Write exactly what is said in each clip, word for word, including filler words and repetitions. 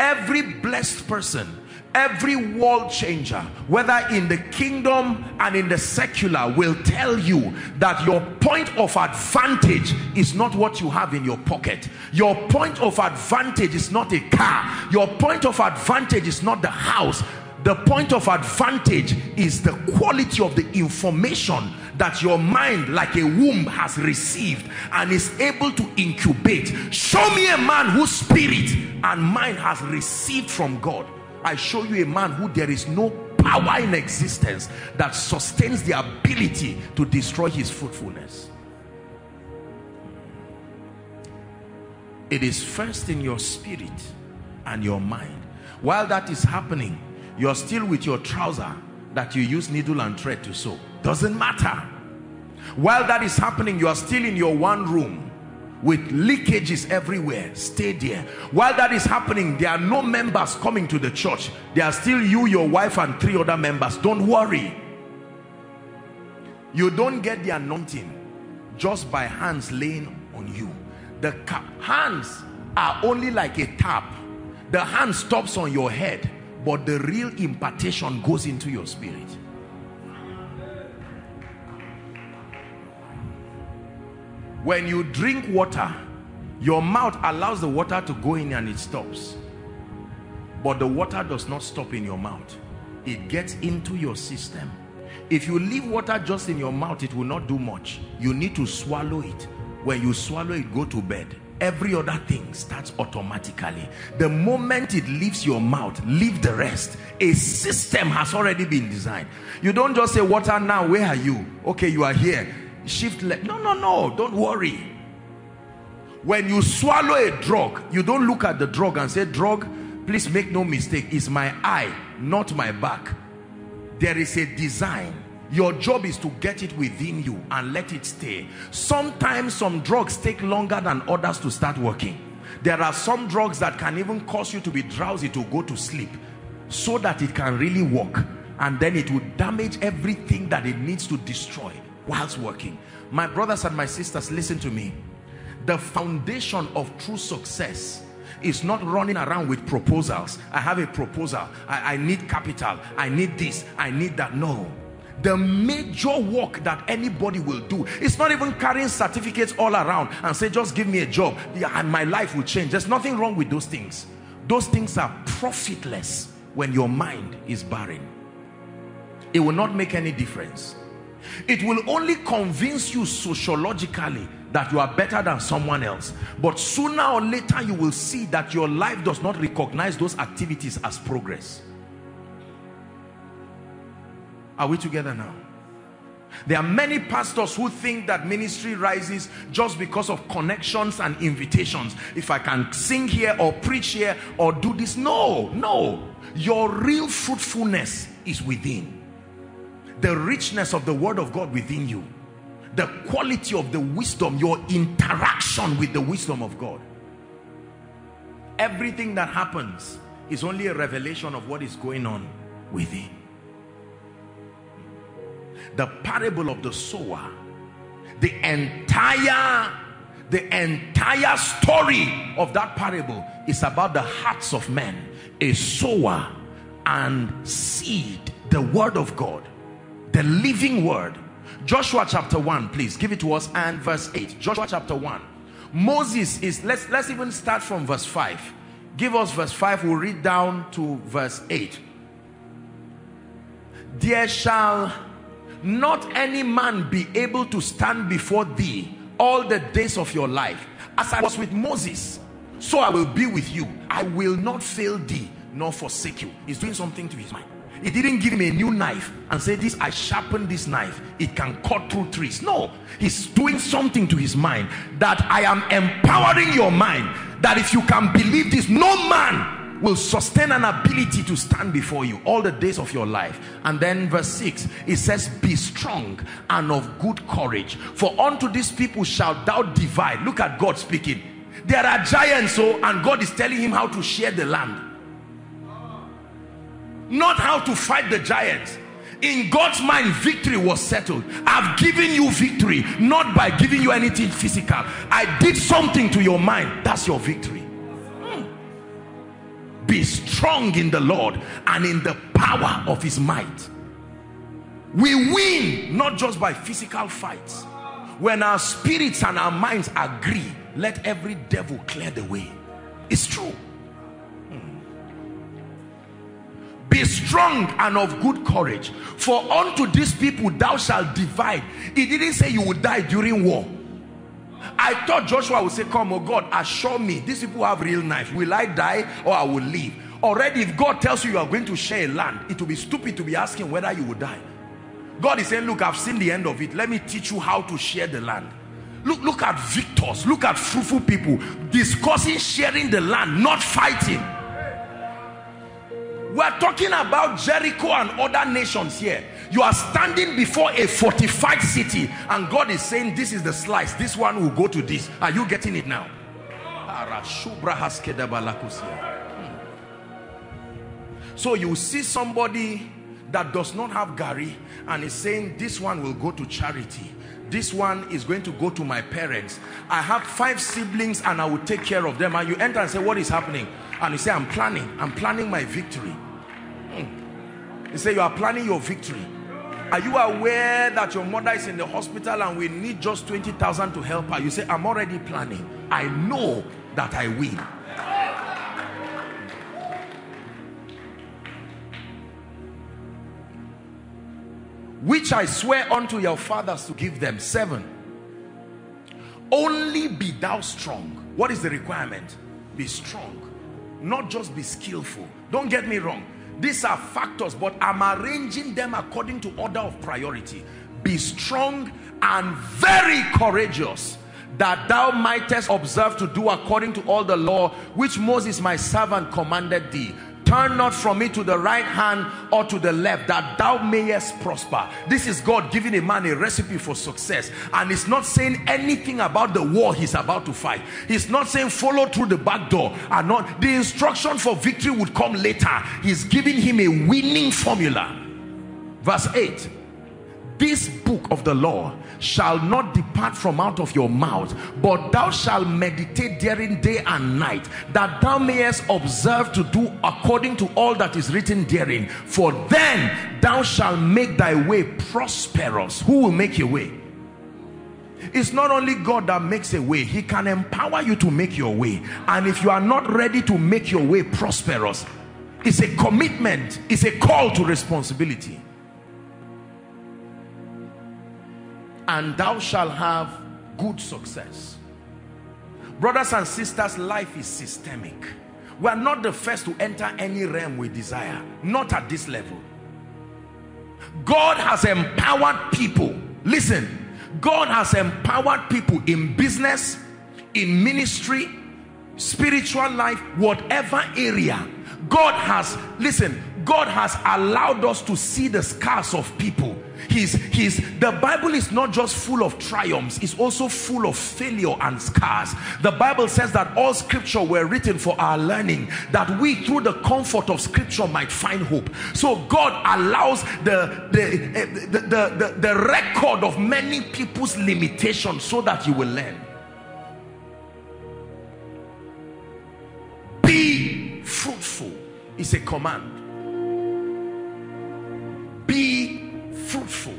Every blessed person, every world changer, whether in the kingdom and in the secular, will tell you that your point of advantage is not what you have in your pocket. Your point of advantage is not a car. Your point of advantage is not the house. The point of advantage is the quality of the information that your mind, like a womb, has received and is able to incubate. Show me a man whose spirit and mind has received from God. I show you a man who there is no power in existence that sustains the ability to destroy his fruitfulness. It is first in your spirit and your mind. While that is happening, you're still with your trouser that you use needle and thread to sew. Doesn't matter. While that is happening, you are still in your one room with leakages everywhere. Stay there. While that is happening, there are no members coming to the church. There are still you, your wife, and three other members. Don't worry. You don't get the anointing just by hands laying on you. The cap hands are only like a tap. The hand stops on your head, but the real impartation goes into your spirit. When you drink water, your mouth allows the water to go in and it stops. But the water does not stop in your mouth. It gets into your system. If you leave water just in your mouth, it will not do much. You need to swallow it. When you swallow it, go to bed. Every other thing starts automatically. The moment it leaves your mouth, leave the rest. A system has already been designed. You don't just say, water now, where are you? Okay, you are here. Shift left. No, no, no, don't worry. When you swallow a drug, you don't look at the drug and say, drug, please make no mistake, it's my eye, not my back. There is a design. Your job is to get it within you and let it stay. Sometimes some drugs take longer than others to start working. There are some drugs that can even cause you to be drowsy, to go to sleep, so that it can really work, and then it will damage everything that it needs to destroy whilst working. My brothers and my sisters, listen to me. The foundation of true success is not running around with proposals. I have a proposal. I, I need capital. I need this. I need that. No. The major work that anybody will do, it's not even carrying certificates all around and say, just give me a job and my life will change. There's nothing wrong with those things. Those things are profitless when your mind is barren. It will not make any difference. It will only convince you sociologically that you are better than someone else, but sooner or later you will see that your life does not recognize those activities as progress. Are we together now? There are many pastors who think that ministry rises just because of connections and invitations. If I can sing here or preach here or do this, no, no. Your real fruitfulness is within. The richness of the word of God within you. The quality of the wisdom, your interaction with the wisdom of God. Everything that happens is only a revelation of what is going on within. The parable of the sower, the entire the entire story of that parable is about the hearts of men. A sower and seed, the word of God, the living word. Joshua chapter one, please give it to us, and verse eight. Joshua chapter one. Moses is, let's let's even start from verse five. Give us verse five, we'll read down to verse eight. There shall not any man be able to stand before thee all the days of your life. As I was with Moses, so I will be with you. I will not fail thee nor forsake you. He's doing something to his mind. He didn't give him a new knife and say, this, I sharpen this knife, it can cut through trees. No, he's doing something to his mind, that I am empowering your mind, that if you can believe this, no man will sustain an ability to stand before you all the days of your life. And then verse six, it says, be strong and of good courage, for unto these people shalt thou divide. Look at God speaking. There are giants, so, and God is telling him how to share the land. Not how to fight the giants. In God's mind, victory was settled. I've given you victory, not by giving you anything physical. I did something to your mind. That's your victory. Mm. Be strong in the Lord and in the power of his might. We win not just by physical fights. When our spirits and our minds agree, let every devil clear the way. It's true. Be strong and of good courage, for unto these people thou shalt divide. He didn't say you will die during war. I thought Joshua would say, come, oh God, assure me, these people have real knife. Will I die or I will live? Already, if God tells you you are going to share a land, it will be stupid to be asking whether you will die. God is saying, look, I've seen the end of it. Let me teach you how to share the land. Look, look at victors. Look at fruitful people discussing sharing the land, not fighting. We are talking about Jericho and other nations here. You are standing before a fortified city and God is saying, this is the slice. This one will go to this. Are you getting it now? So you see somebody that does not have gari and is saying, this one will go to charity. This one is going to go to my parents. I have five siblings and I will take care of them. And you enter and say, what is happening? And you say, I'm planning. I'm planning my victory. Mm. You say, you are planning your victory. Are you aware that your mother is in the hospital and we need just twenty thousand to help her? You say, I'm already planning. I know that I will. Which I swear unto your fathers to give them. Seven. Only be thou strong. What is the requirement? Be strong. Not just be skillful. Don't get me wrong. These are factors, but I'm arranging them according to order of priority. Be strong and very courageous, that thou mightest observe to do according to all the law which Moses my servant commanded thee. Turn not from it to the right hand or to the left, that thou mayest prosper. This is God giving a man a recipe for success. And he's not saying anything about the war he's about to fight. He's not saying follow through the back door. And not, the instruction for victory would come later. He's giving him a winning formula. Verse eight. This book of the law shall not depart from out of your mouth, but thou shalt meditate therein day and night, that thou mayest observe to do according to all that is written therein. For then thou shalt make thy way prosperous. Who will make your way? It's not only God that makes a way. He can empower you to make your way. And if you are not ready to make your way prosperous, it's a commitment, it's a call to responsibility. And thou shalt have good success. Brothers and sisters, life is systemic. We are not the first to enter any realm we desire. Not at this level. God has empowered people. Listen, God has empowered people in business, in ministry, spiritual life, whatever area. God has, listen, God has allowed us to see the scars of people. His, his, the Bible is not just full of triumphs, it's also full of failure and scars. The Bible says that all scripture were written for our learning, that we through the comfort of scripture might find hope. So God allows the, the, the, the, the, the record of many people's limitations so that you will learn. Be fruitful is a command. Be fruitful.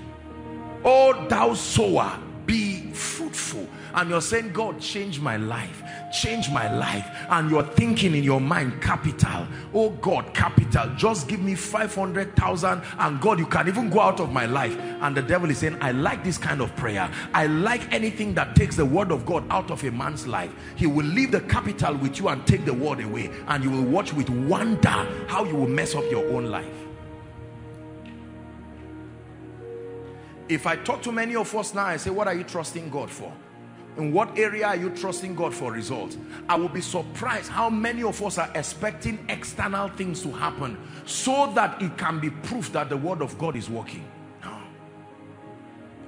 Oh, thou sower, be fruitful. And you're saying, God, change my life. change my life. And you're thinking in your mind, capital. Oh God, capital. Just give me five hundred thousand and God, you can even go out of my life. And the devil is saying, I like this kind of prayer. I like anything that takes the word of God out of a man's life. He will leave the capital with you and take the word away. And you will watch with wonder how you will mess up your own life. If I talk to many of us now, I say, what are you trusting God for? In what area are you trusting God for results? I will be surprised how many of us are expecting external things to happen so that it can be proof that the word of God is working. No.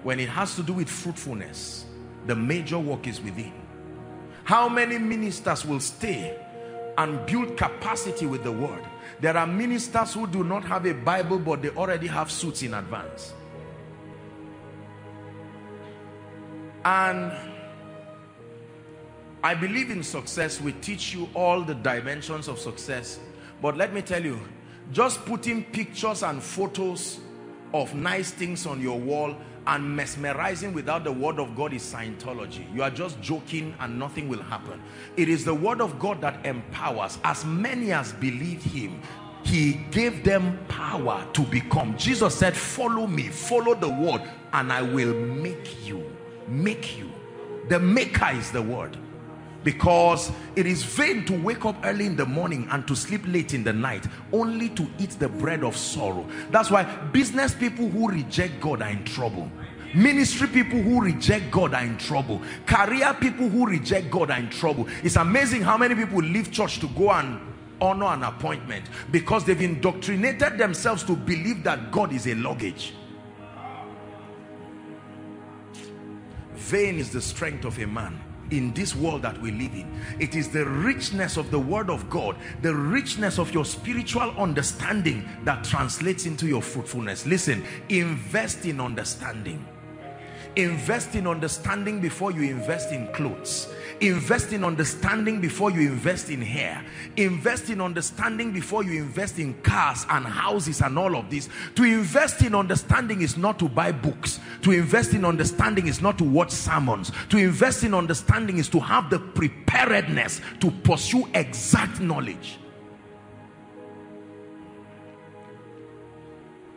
When it has to do with fruitfulness, the major work is within. How many ministers will stay and build capacity with the word? There are ministers who do not have a Bible, but they already have suits in advance. And I believe in success. We teach you all the dimensions of success. But let me tell you, just putting pictures and photos of nice things on your wall and mesmerizing without the word of God is Scientology. You are just joking and nothing will happen. It is the word of God that empowers. As many as believed him, he gave them power to become. Jesus said, follow me, follow the word, and I will make you. Make you. The maker is the word. Because it is vain to wake up early in the morning and to sleep late in the night, only to eat the bread of sorrow. That's why business people who reject God are in trouble. Ministry people who reject God are in trouble. Career people who reject God are in trouble. It's amazing how many people leave church to go and honor an appointment because they've indoctrinated themselves to believe that God is a luggage. Vain is the strength of a man in this world that we live in. It is the richness of the word of God, the richness of your spiritual understanding that translates into your fruitfulness. Listen, invest in understanding. Invest in understanding before you invest in clothes. Invest in understanding before you invest in hair. Invest in understanding before you invest in cars and houses and all of this. To invest in understanding is not to buy books. To invest in understanding is not to watch sermons. To invest in understanding is to have the preparedness to pursue exact knowledge.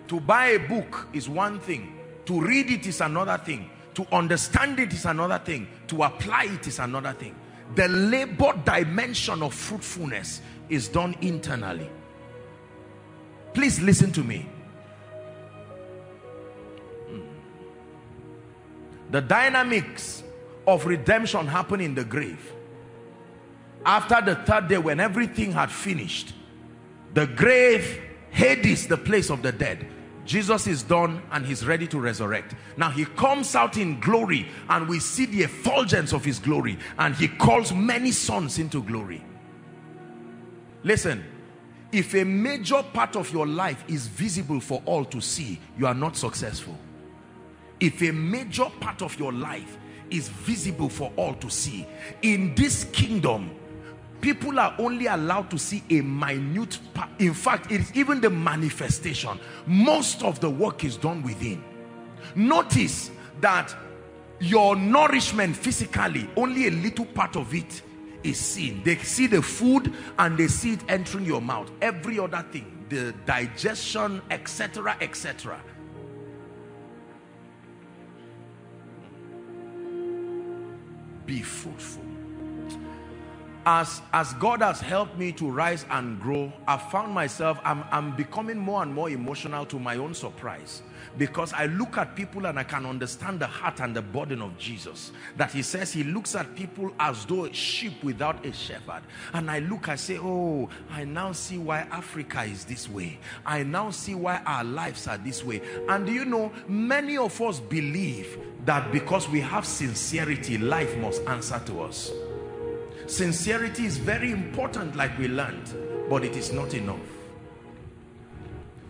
To buy a book is one thing. To read it is another thing. To understand it is another thing. To apply it is another thing. The labor dimension of fruitfulness is done internally. Please listen to me. The dynamics of redemption happen in the grave. After the third day, when everything had finished, the grave, Hades, the place of the dead, Jesus is done and he's ready to resurrect. Now he comes out in glory and we see the effulgence of his glory, and he calls many sons into glory. Listen, if a major part of your life is visible for all to see, you are not successful. If a major part of your life is visible for all to see, in this kingdom, people are only allowed to see a minute part. In fact, it is even the manifestation. Most of the work is done within. Notice that your nourishment physically, only a little part of it is seen. They see the food and they see it entering your mouth. Every other thing, the digestion, et cetera, et cetera. Be fruitful. As, as God has helped me to rise and grow, I found myself, I'm, I'm becoming more and more emotional to my own surprise, because I look at people and I can understand the heart and the burden of Jesus. That he says he looks at people as though sheep without a shepherd. And I look, I say, oh, I now see why Africa is this way. I now see why our lives are this way. And do you know, many of us believe that because we have sincerity, life must answer to us. Sincerity is very important, like we learned, but it is not enough.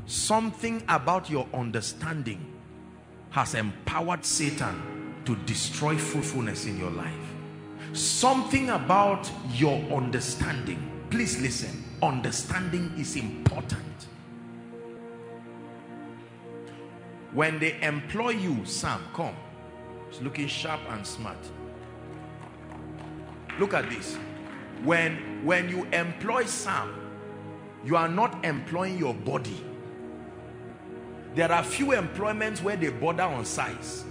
Something about your understanding has empowered Satan to destroy fruitfulness in your life. Something about your understanding, please listen, understanding is important. When they employ you, Sam, come, it's looking sharp and smart. Look at this. When, when you employ Sam, you are not employing your body. There are few employments where they border on size.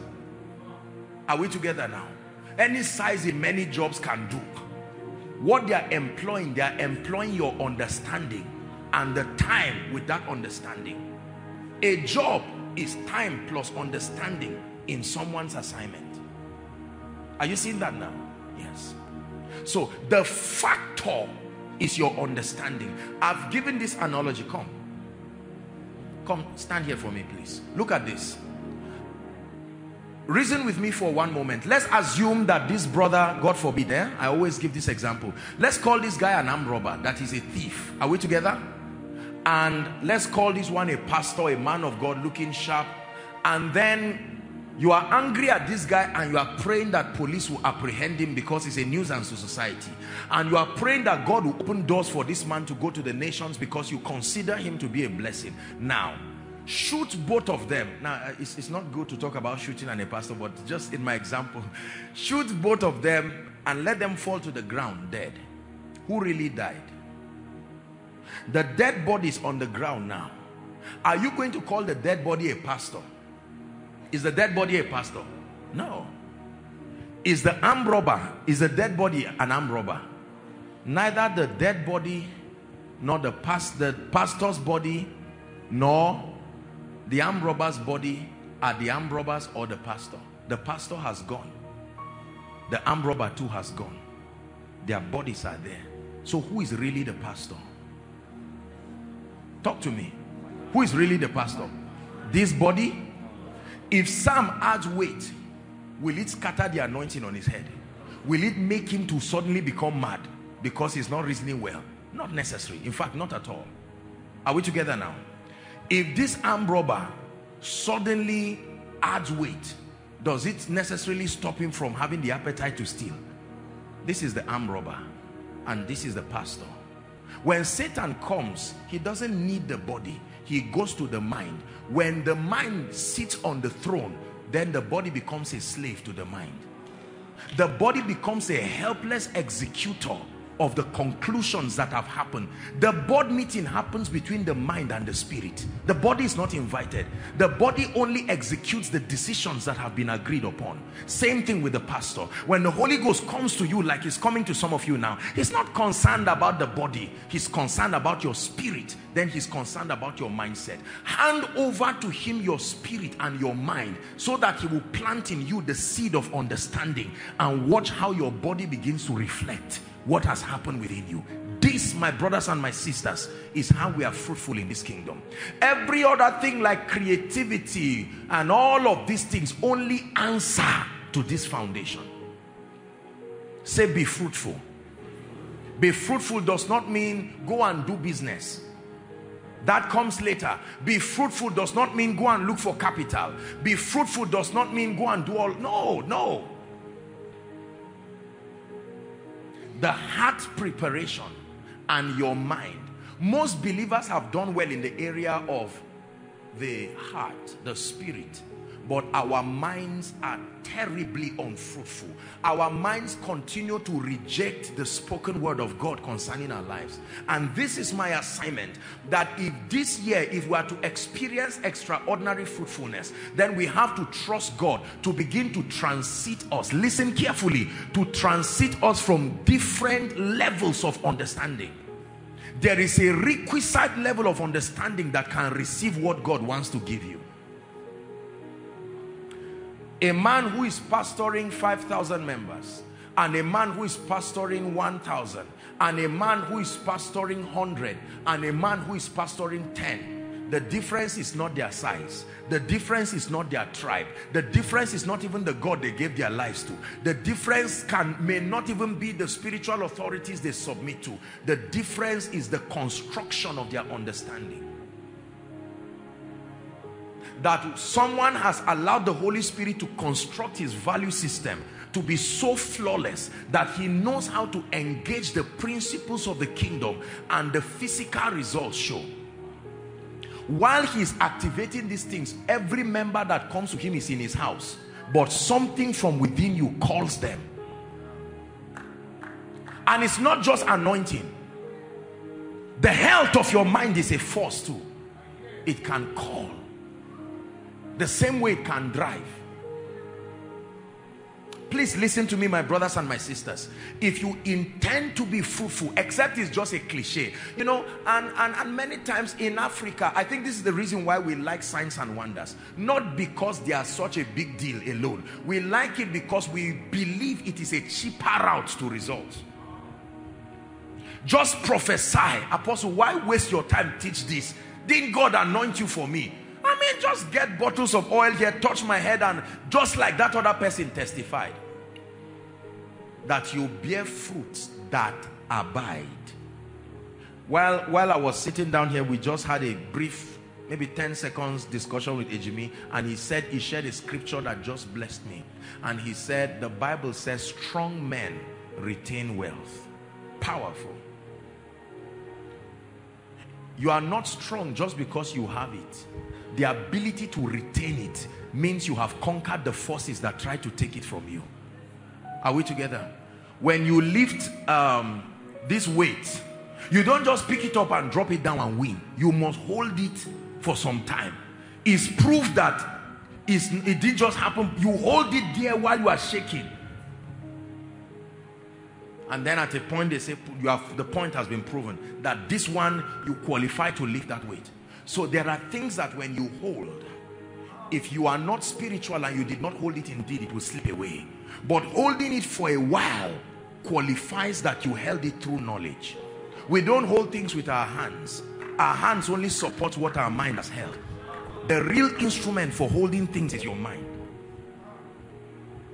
Are we together now? Any size in many jobs can do. What they are employing, they are employing your understanding and the time with that understanding. A job is time plus understanding in someone's assignment. Are you seeing that now? Yes. So the factor is your understanding. I've given this analogy. Come. Come, stand here for me, please. Look at this. Reason with me for one moment. Let's assume that this brother, God forbid, eh? I always give this example. Let's call this guy an armed robber. That is a thief. Are we together? And let's call this one a pastor, a man of God looking sharp. And then you are angry at this guy and you are praying that police will apprehend him because he's a nuisance to society. And you are praying that God will open doors for this man to go to the nations because you consider him to be a blessing. Now, shoot both of them. Now, it's, it's not good to talk about shooting and a pastor, but just in my example, shoot both of them and let them fall to the ground dead. Who really died? The dead body is on the ground now. Are you going to call the dead body a pastor? Is the dead body a pastor? No. Is the armed robber, is the dead body an armed robber? Neither the dead body, nor the, past, the pastor's body, nor the armed robber's body are the armed robbers or the pastor. The pastor has gone. The armed robber too has gone. Their bodies are there. So who is really the pastor? Talk to me. Who is really the pastor? This body? If Sam adds weight, will it scatter the anointing on his head? Will it make him to suddenly become mad because he's not reasoning well? Not necessary. In fact, not at all. Are we together now? If this armed robber suddenly adds weight, does it necessarily stop him from having the appetite to steal? This is the armed robber and this is the pastor. When Satan comes, he doesn't need the body. He goes to the mind. When the mind sits on the throne, then the body becomes a slave to the mind. The body becomes a helpless executor of the conclusions that have happened. The board meeting happens between the mind and the spirit. The body is not invited. The body only executes the decisions that have been agreed upon. Same thing with the pastor. When the Holy Ghost comes to you, like he's coming to some of you now, he's not concerned about the body. He's concerned about your spirit. Then he's concerned about your mindset. Hand over to him your spirit and your mind so that he will plant in you the seed of understanding, and watch how your body begins to reflect what has happened within you. This, my brothers and my sisters, is how we are fruitful in this kingdom. Every other thing like creativity and all of these things only answer to this foundation. Say, be fruitful. Be fruitful does not mean go and do business. That comes later. Be fruitful does not mean go and look for capital. Be fruitful does not mean go and do all. No, no. The heart preparation and your mind. Most believers have done well in the area of the heart, the spirit, but our minds are terribly unfruitful. Our minds continue to reject the spoken word of God concerning our lives. And this is my assignment, that if this year, if we are to experience extraordinary fruitfulness, then we have to trust God to begin to transit us. Listen carefully, to transit us from different levels of understanding. There is a requisite level of understanding that can receive what God wants to give you. A man who is pastoring five thousand members, and a man who is pastoring one thousand, and a man who is pastoring one hundred, and a man who is pastoring ten. The difference is not their size. The difference is not their tribe. The difference is not even the God they gave their lives to. The difference can may not even be the spiritual authorities they submit to. The difference is the construction of their understanding. That someone has allowed the Holy Spirit to construct his value system to be so flawless that he knows how to engage the principles of the kingdom, and the physical results show. While he's activating these things, every member that comes to him is in his house, but something from within you calls them. And it's not just anointing. The health of your mind is a force too. It can call. The same way it can drive. Please listen to me, my brothers and my sisters. If you intend to be fruitful, except it's just a cliche, you know, and, and, and many times in Africa, I think this is the reason why we like signs and wonders. Not because they are such a big deal alone. We like it because we believe it is a cheaper route to results. Just prophesy. Apostle, why waste your time? Teach this. Didn't God anoint you for me? I mean, just get bottles of oil here, touch my head, and just like that other person testified. That you bear fruits that abide. While, while I was sitting down here, we just had a brief, maybe ten seconds discussion with Ejimi, and he said, he shared a scripture that just blessed me. And he said, the Bible says, strong men retain wealth. Powerful. You are not strong just because you have it. The ability to retain it means you have conquered the forces that try to take it from you. Are we together? When you lift um, this weight, you don't just pick it up and drop it down and win. You must hold it for some time. It's proof that it's, it didn't just happen. You hold it there while you are shaking. And then at a point they say, you have, the point has been proven that this one, you qualify to lift that weight. So there are things that when you hold, if you are not spiritual and you did not hold it indeed, it will slip away. But holding it for a while qualifies that you held it through knowledge. We don't hold things with our hands. Our hands only support what our mind has held. The real instrument for holding things is your mind.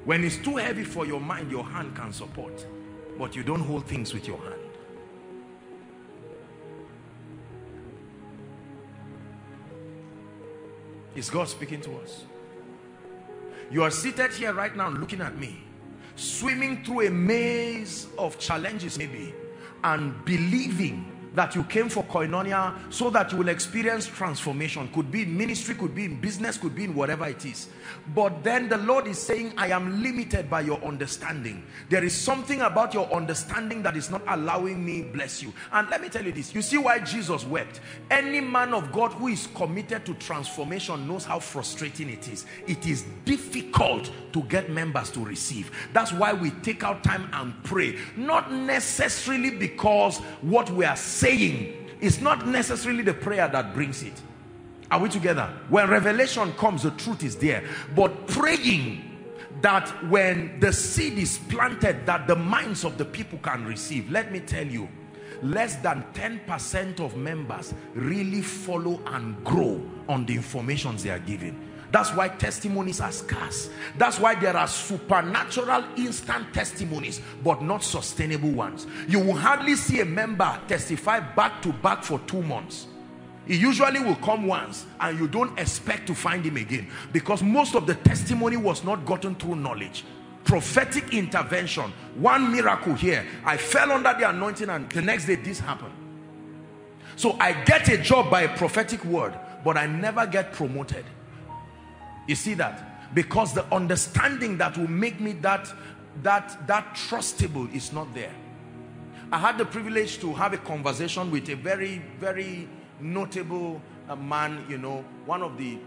When it's too heavy for your mind, your hand can support. But you don't hold things with your hand. Is God speaking to us? You are seated here right now looking at me, swimming through a maze of challenges maybe, and believing that you came for Koinonia so that you will experience transformation. Could be in ministry, could be in business, could be in whatever it is. But then the Lord is saying, I am limited by your understanding. There is something about your understanding that is not allowing me bless you. And let me tell you this, you see why Jesus wept. Any man of God who is committed to transformation knows how frustrating it is. It is difficult to get members to receive. That's why we take our time and pray. Not necessarily because what we are saying saying it's not necessarily the prayer that brings it. Are we together? When revelation comes, the truth is there. But praying that when the seed is planted, that the minds of the people can receive. Let me tell you, less than ten percent of members really follow and grow on the information they are given. That's why testimonies are scarce. That's why there are supernatural instant testimonies, but not sustainable ones. You will hardly see a member testify back to back for two months. He usually will come once and you don't expect to find him again, because most of the testimony was not gotten through knowledge. Prophetic intervention, one miracle here. I fell under the anointing and the next day this happened. So I get a job by a prophetic word, but I never get promoted. You see that? Because the understanding that will make me that that that trustable is not there. I had the privilege to have a conversation with a very very notable uh, man, you know, one of the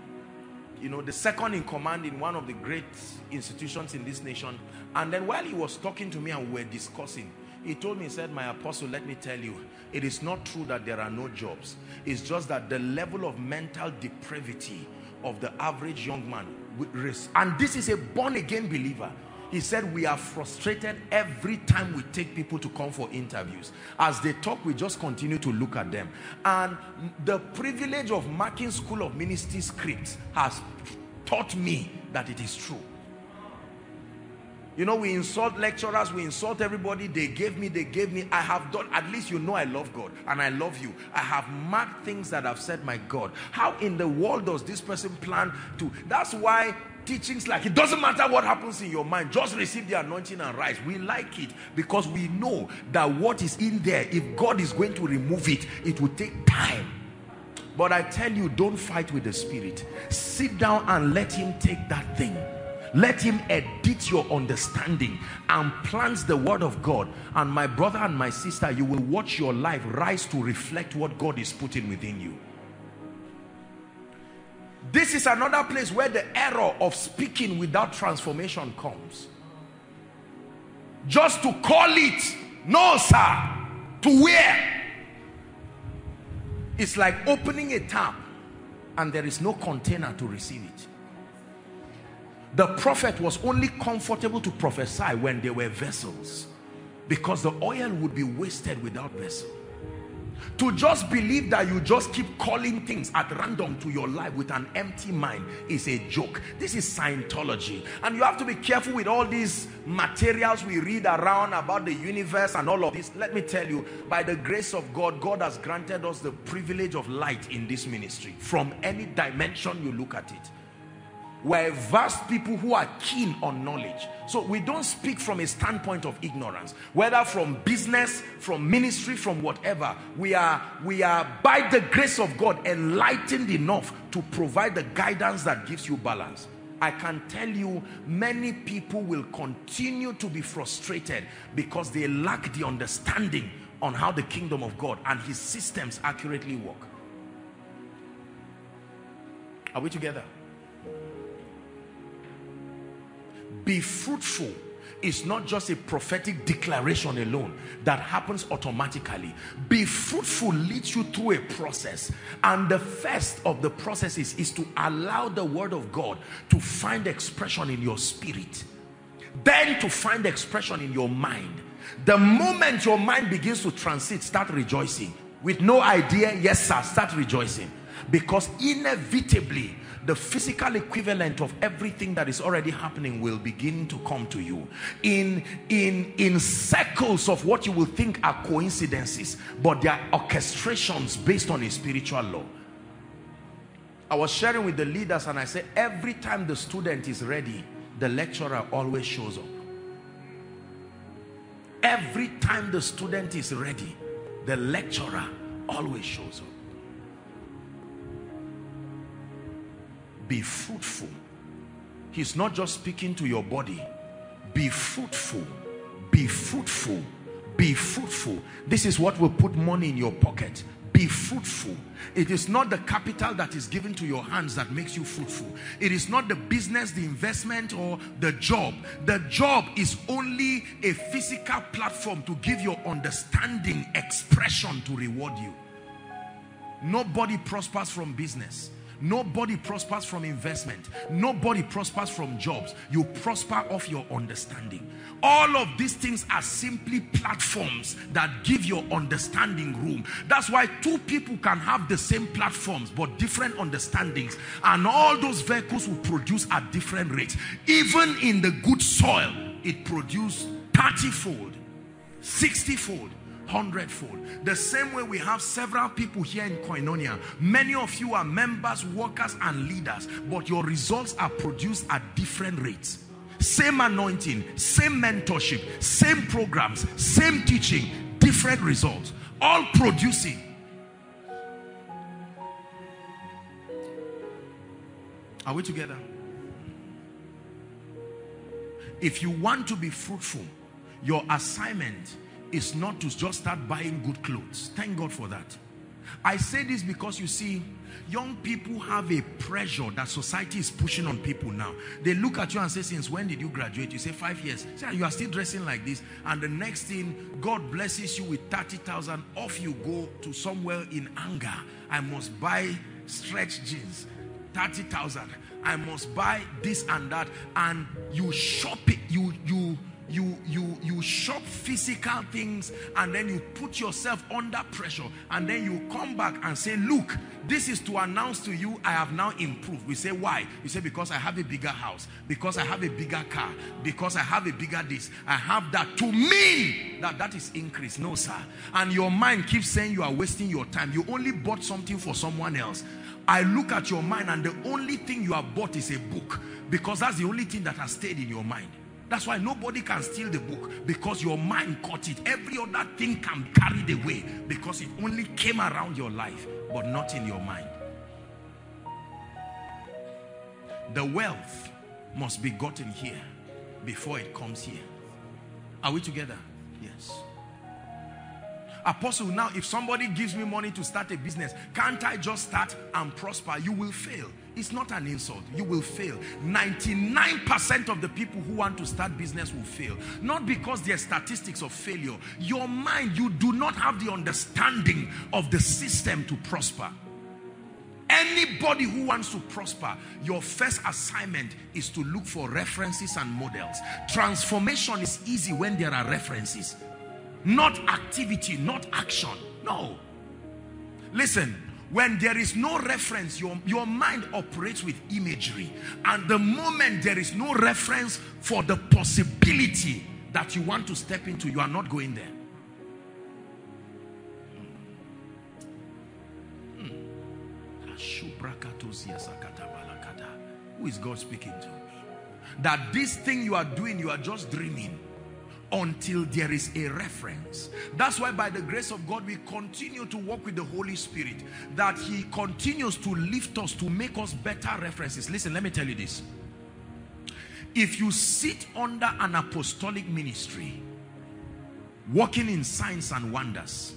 you know the second in command in one of the great institutions in this nation. And then while he was talking to me and we were discussing, he told me, he said, my apostle, let me tell you, it is not true that there are no jobs. It's just that the level of mental depravity of the average young man, and this is a born-again believer, he said, we are frustrated every time we take people to come for interviews. As they talk, we just continue to look at them. And the privilege of marking School of Ministry scripts has taught me that it is true. You know, we insult lecturers, we insult everybody. They gave me, they gave me. I have done, at least you know I love God and I love you. I have marked things that I've said, my God, how in the world does this person plan to? That's why teachings like, it doesn't matter what happens in your mind, just receive the anointing and rise. We like it because we know that what is in there, if God is going to remove it, it will take time. But I tell you, don't fight with the Spirit. Sit down and let Him take that thing. Let him edit your understanding and plant the word of God. And my brother and my sister, you will watch your life rise to reflect what God is putting within you. This is another place where the error of speaking without transformation comes. Just to call it, no sir, to wear. It's like opening a tap and there is no container to receive it. The prophet was only comfortable to prophesy when there were vessels, because the oil would be wasted without vessel. To just believe that you just keep calling things at random to your life with an empty mind is a joke. This is Scientology. And you have to be careful with all these materials we read around about the universe and all of this. Let me tell you, by the grace of God, God has granted us the privilege of light in this ministry. From any dimension you look at it, we're a vast people who are keen on knowledge. So we don't speak from a standpoint of ignorance, whether from business, from ministry, from whatever. We are, we are by the grace of God enlightened enough to provide the guidance that gives you balance. I can tell you, many people will continue to be frustrated because they lack the understanding on how the kingdom of God and his systems accurately work. Are we together? Be fruitful is not just a prophetic declaration alone that happens automatically. Be fruitful leads you through a process, and the first of the processes is to allow the word of God to find expression in your spirit, then to find expression in your mind. The moment your mind begins to transit, start rejoicing. With no idea, yes sir, start rejoicing, because inevitably the physical equivalent of everything that is already happening will begin to come to you in in in circles of what you will think are coincidences, but they are orchestrations based on a spiritual law. I was sharing with the leaders and I said, every time the student is ready, the lecturer always shows up. Every time the student is ready, the lecturer always shows up. Be fruitful. He's not just speaking to your body. Be fruitful. Be fruitful. Be fruitful. This is what will put money in your pocket. Be fruitful. It is not the capital that is given to your hands that makes you fruitful. It is not the business, the investment, or the job. The job is only a physical platform to give your understanding expression to reward you. Nobody prospers from business. Nobody prospers from investment. Nobody prospers from jobs. You prosper off your understanding. All of these things are simply platforms that give your understanding room. That's why two people can have the same platforms but different understandings, and all those vehicles will produce at different rates. Even in the good soil, it produces thirty-fold, sixty-fold, hundredfold. The same way we have several people here in Koinonia. Many of you are members, workers, and leaders, but your results are produced at different rates. Same anointing, same mentorship, same programs, same teaching, different results, all producing. Are we together? If you want to be fruitful, your assignment is not to just start buying good clothes. Thank God for that. I say this because, you see, young people have a pressure that society is pushing on people now. They look at you and say, since when did you graduate? You say five years. Say, you are still dressing like this, and the next thing, God blesses you with thirty thousand. Off you go to somewhere in anger. I must buy stretch jeans, thirty thousand. I must buy this and that. And you shop it. You, you You, you, you shop physical things, and then you put yourself under pressure, and then you come back and say, look, this is to announce to you, I have now improved. We say, why? You say, because I have a bigger house, because I have a bigger car, because I have a bigger this, I have that. To mean that that is increase. No sir. And your mind keeps saying you are wasting your time. You only bought something for someone else. I look at your mind and the only thing you have bought is a book, because that's the only thing that has stayed in your mind. That's why nobody can steal the book, because your mind caught it. Every other thing can carry the way, because it only came around your life but not in your mind. The wealth must be gotten here before it comes here. Are we together? Yes. Apostle, now if somebody gives me money to start a business, can't I just start and prosper? You will fail. It's not an insult. You will fail. ninety-nine percent of the people who want to start business will fail. Not because there are statistics of failure. Your mind, you do not have the understanding of the system to prosper. Anybody who wants to prosper, your first assignment is to look for references and models. Transformation is easy when there are references. Not activity, not action. No. Listen, when there is no reference, your, your mind operates with imagery. And the moment there is no reference for the possibility that you want to step into, you are not going there. Who is God speaking to? That this thing you are doing, you are just dreaming. Until there is a reference. That's why by the grace of God we continue to walk with the Holy Spirit, that he continues to lift us to make us better references. Listen, let me tell you this. If you sit under an apostolic ministry walking in signs and wonders,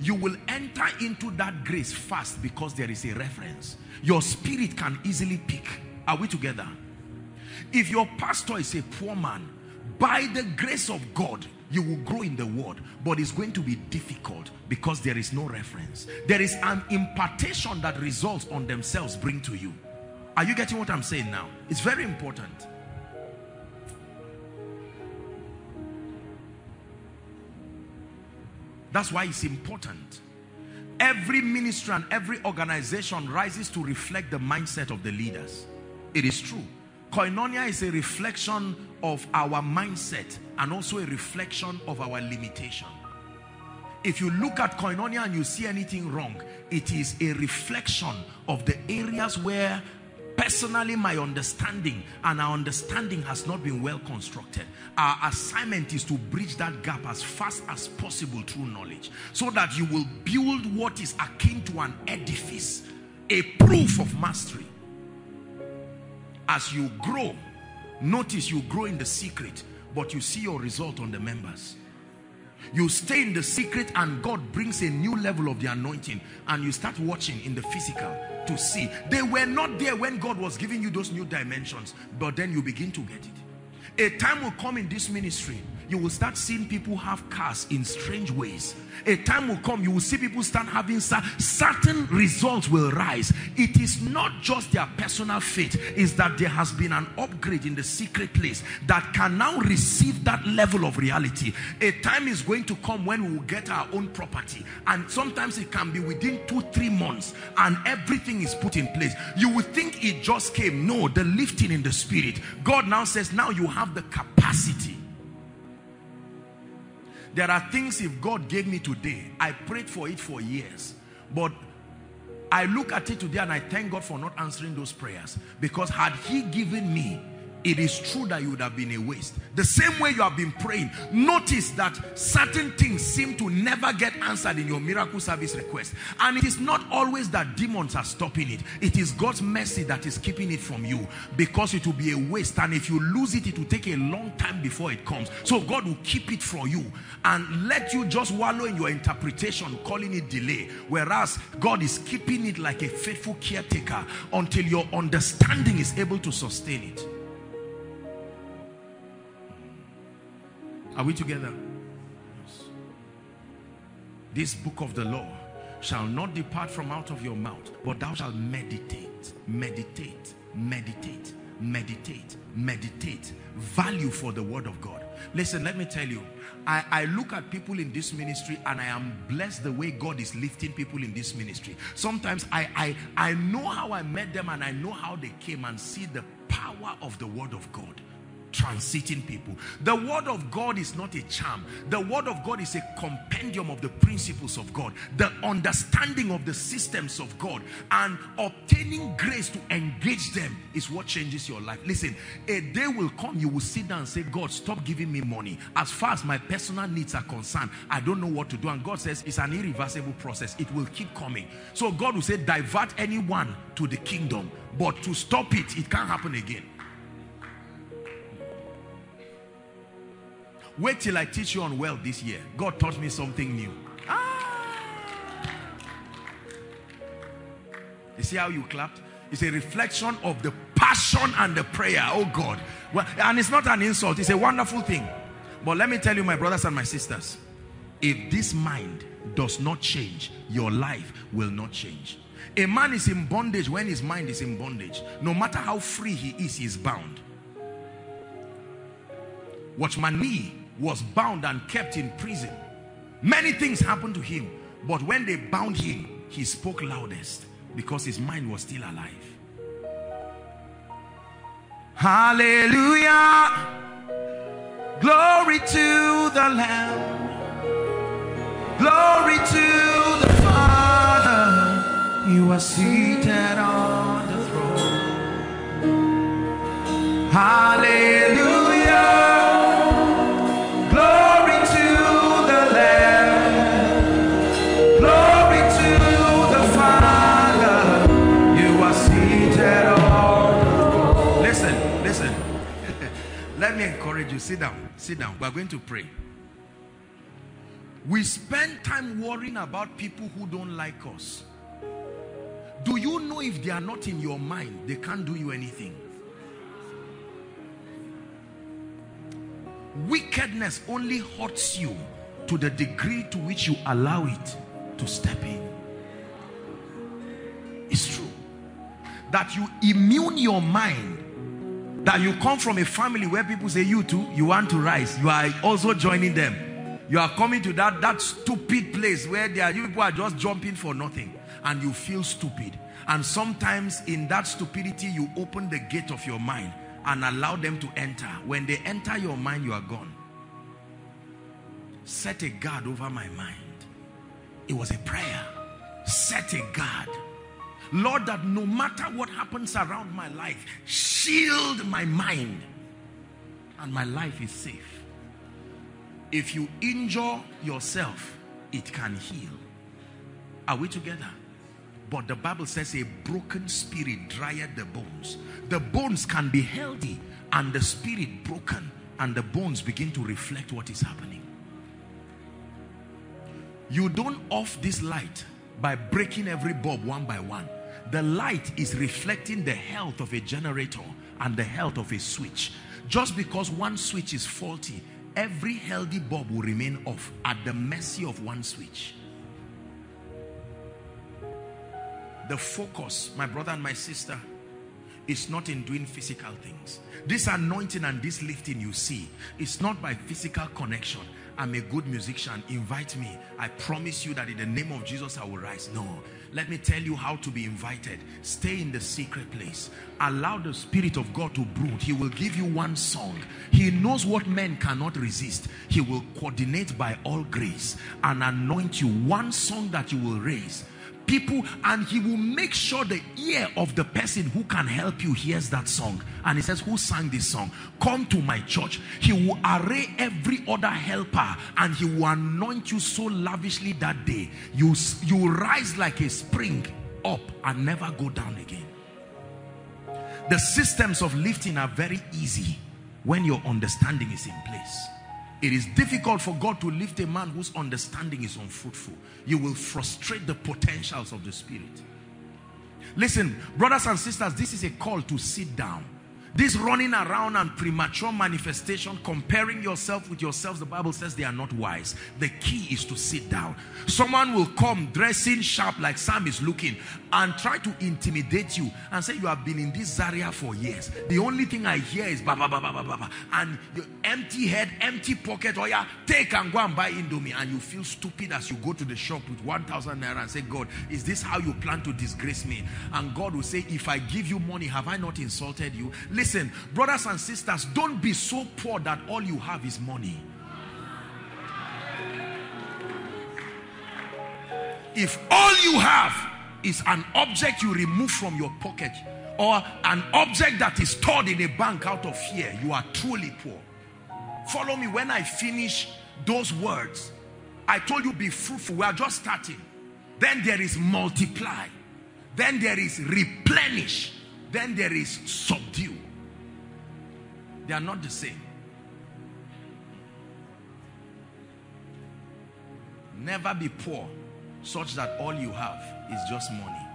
you will enter into that grace fast, because there is a reference. Your spirit can easily pick. Are we together? If your pastor is a poor man, by the grace of God, you will grow in the word, but it's going to be difficult because there is no reference. There is an impartation that results on themselves bring to you. Are you getting what I'm saying now? It's very important. That's why it's important. Every ministry and every organization rises to reflect the mindset of the leaders. It is true. Koinonia is a reflection of our mindset and also a reflection of our limitation. If you look at Koinonia and you see anything wrong, it is a reflection of the areas where personally my understanding and our understanding has not been well constructed. Our assignment is to bridge that gap as fast as possible through knowledge, so that you will build what is akin to an edifice, a proof of mastery. As you grow, notice you grow in the secret, but you see your result on the members. You stay in the secret and God brings a new level of the anointing, and you start watching in the physical to see. They were not there when God was giving you those new dimensions, but then you begin to get it. A time will come in this ministry, you will start seeing people have cars in strange ways. A time will come, you will see people start having certain results will rise. It is not just their personal faith, it's that there has been an upgrade in the secret place that can now receive that level of reality. A time is going to come when we will get our own property, and sometimes it can be within two, three months, and everything is put in place. You would think it just came. No, the lifting in the spirit. God now says, now you have the capacity. There are things if God gave me today, I prayed for it for years, but I look at it today and I thank God for not answering those prayers, because had he given me, it is true that you would have been a waste. The same way you have been praying. Notice that certain things seem to never get answered in your miracle service request. And it is not always that demons are stopping it. It is God's mercy that is keeping it from you, because it will be a waste. And if you lose it, it will take a long time before it comes. So God will keep it for you and let you just wallow in your interpretation, calling it delay. Whereas God is keeping it like a faithful caretaker until your understanding is able to sustain it. Are we together? Yes. This book of the law shall not depart from out of your mouth, but thou shalt meditate, meditate, meditate, meditate, meditate. Value for the word of God. Listen, let me tell you, I, I look at people in this ministry and I am blessed the way God is lifting people in this ministry. Sometimes I, I, I know how I met them and I know how they came, and see the power of the word of God. Transiting people. The word of God is not a charm. The word of God is a compendium of the principles of God, the understanding of the systems of God, and obtaining grace to engage them is what changes your life. Listen, a day will come you will sit down and say, God, stop giving me money. As far as my personal needs are concerned, I don't know what to do. And God says it's an irreversible process. It will keep coming. So God will say, divert anyone to the kingdom, but to stop it, it can't happen again. Wait till I teach you on wealth this year. God taught me something new. Ah! You see how you clapped? It's a reflection of the passion and the prayer. Oh God. Well, and it's not an insult. It's a wonderful thing. But let me tell you, my brothers and my sisters, if this mind does not change, your life will not change. A man is in bondage when his mind is in bondage. No matter how free he is, he is bound. Watchman Nee was bound and kept in prison. Many things happened to him, but when they bound him, he spoke loudest because his mind was still alive. Hallelujah! Glory to the Lamb. Glory to the Father. You are seated on the throne. Hallelujah. Let me encourage you. Sit down. Sit down. We are going to pray. We spend time worrying about people who don't like us. Do you know if they are not in your mind, they can't do you anything? Wickedness only hurts you to the degree to which you allow it to step in. It's true. That you immune your mind. That you come from a family where people say, you too, you want to rise. You are also joining them. You are coming to that, that stupid place where they are, you people are just jumping for nothing. And you feel stupid. And sometimes in that stupidity, you open the gate of your mind and allow them to enter. When they enter your mind, you are gone. Set a guard over my mind. It was a prayer. Set a guard. Lord, that no matter what happens around my life, shield my mind and my life is safe. If you injure yourself, it can heal. Are we together? But the Bible says a broken spirit drieth the bones. The bones can be healthy and the spirit broken, and the bones begin to reflect what is happening. You don't off this light by breaking every bulb one by one. The light is reflecting the health of a generator and the health of a switch. Just because one switch is faulty, every healthy bulb will remain off at the mercy of one switch. The focus, my brother and my sister, is not in doing physical things. This anointing and this lifting you see, it's not by physical connection. I'm a good musician, invite me. I promise you that in the name of Jesus, I will rise. No, let me tell you how to be invited. Stay in the secret place. Allow the Spirit of God to brood. He will give you one song. He knows what men cannot resist. He will coordinate by all grace and anoint you. One song that you will raise. People, and he will make sure the ear of the person who can help you hears that song. And he says, who sang this song? Come to my church. He will array every other helper and he will anoint you so lavishly that day. You, you rise like a spring up and never go down again. The systems of lifting are very easy when your understanding is in place. It is difficult for God to lift a man whose understanding is unfruitful. You will frustrate the potentials of the Spirit. Listen, brothers and sisters, this is a call to sit down. This running around and premature manifestation, comparing yourself with yourselves, the Bible says they are not wise. The key is to sit down. Someone will come dressing sharp like Sam is looking and try to intimidate you and say, you have been in this area for years. The only thing I hear is ba ba ba ba ba ba ba, and your empty head, empty pocket, oh yeah, take and go and buy Indomie. And you feel stupid as you go to the shop with one thousand naira and say, God, is this how you plan to disgrace me? And God will say, if I give you money, have I not insulted you? Listen, brothers and sisters, don't be so poor that all you have is money. If all you have is an object you remove from your pocket or an object that is stored in a bank out of fear, you are truly poor. Follow me when I finish those words. I told you, be fruitful. We are just starting. Then there is multiply. Then there is replenish. Then there is subdue. They are not the same. Never be poor such that all you have is just money.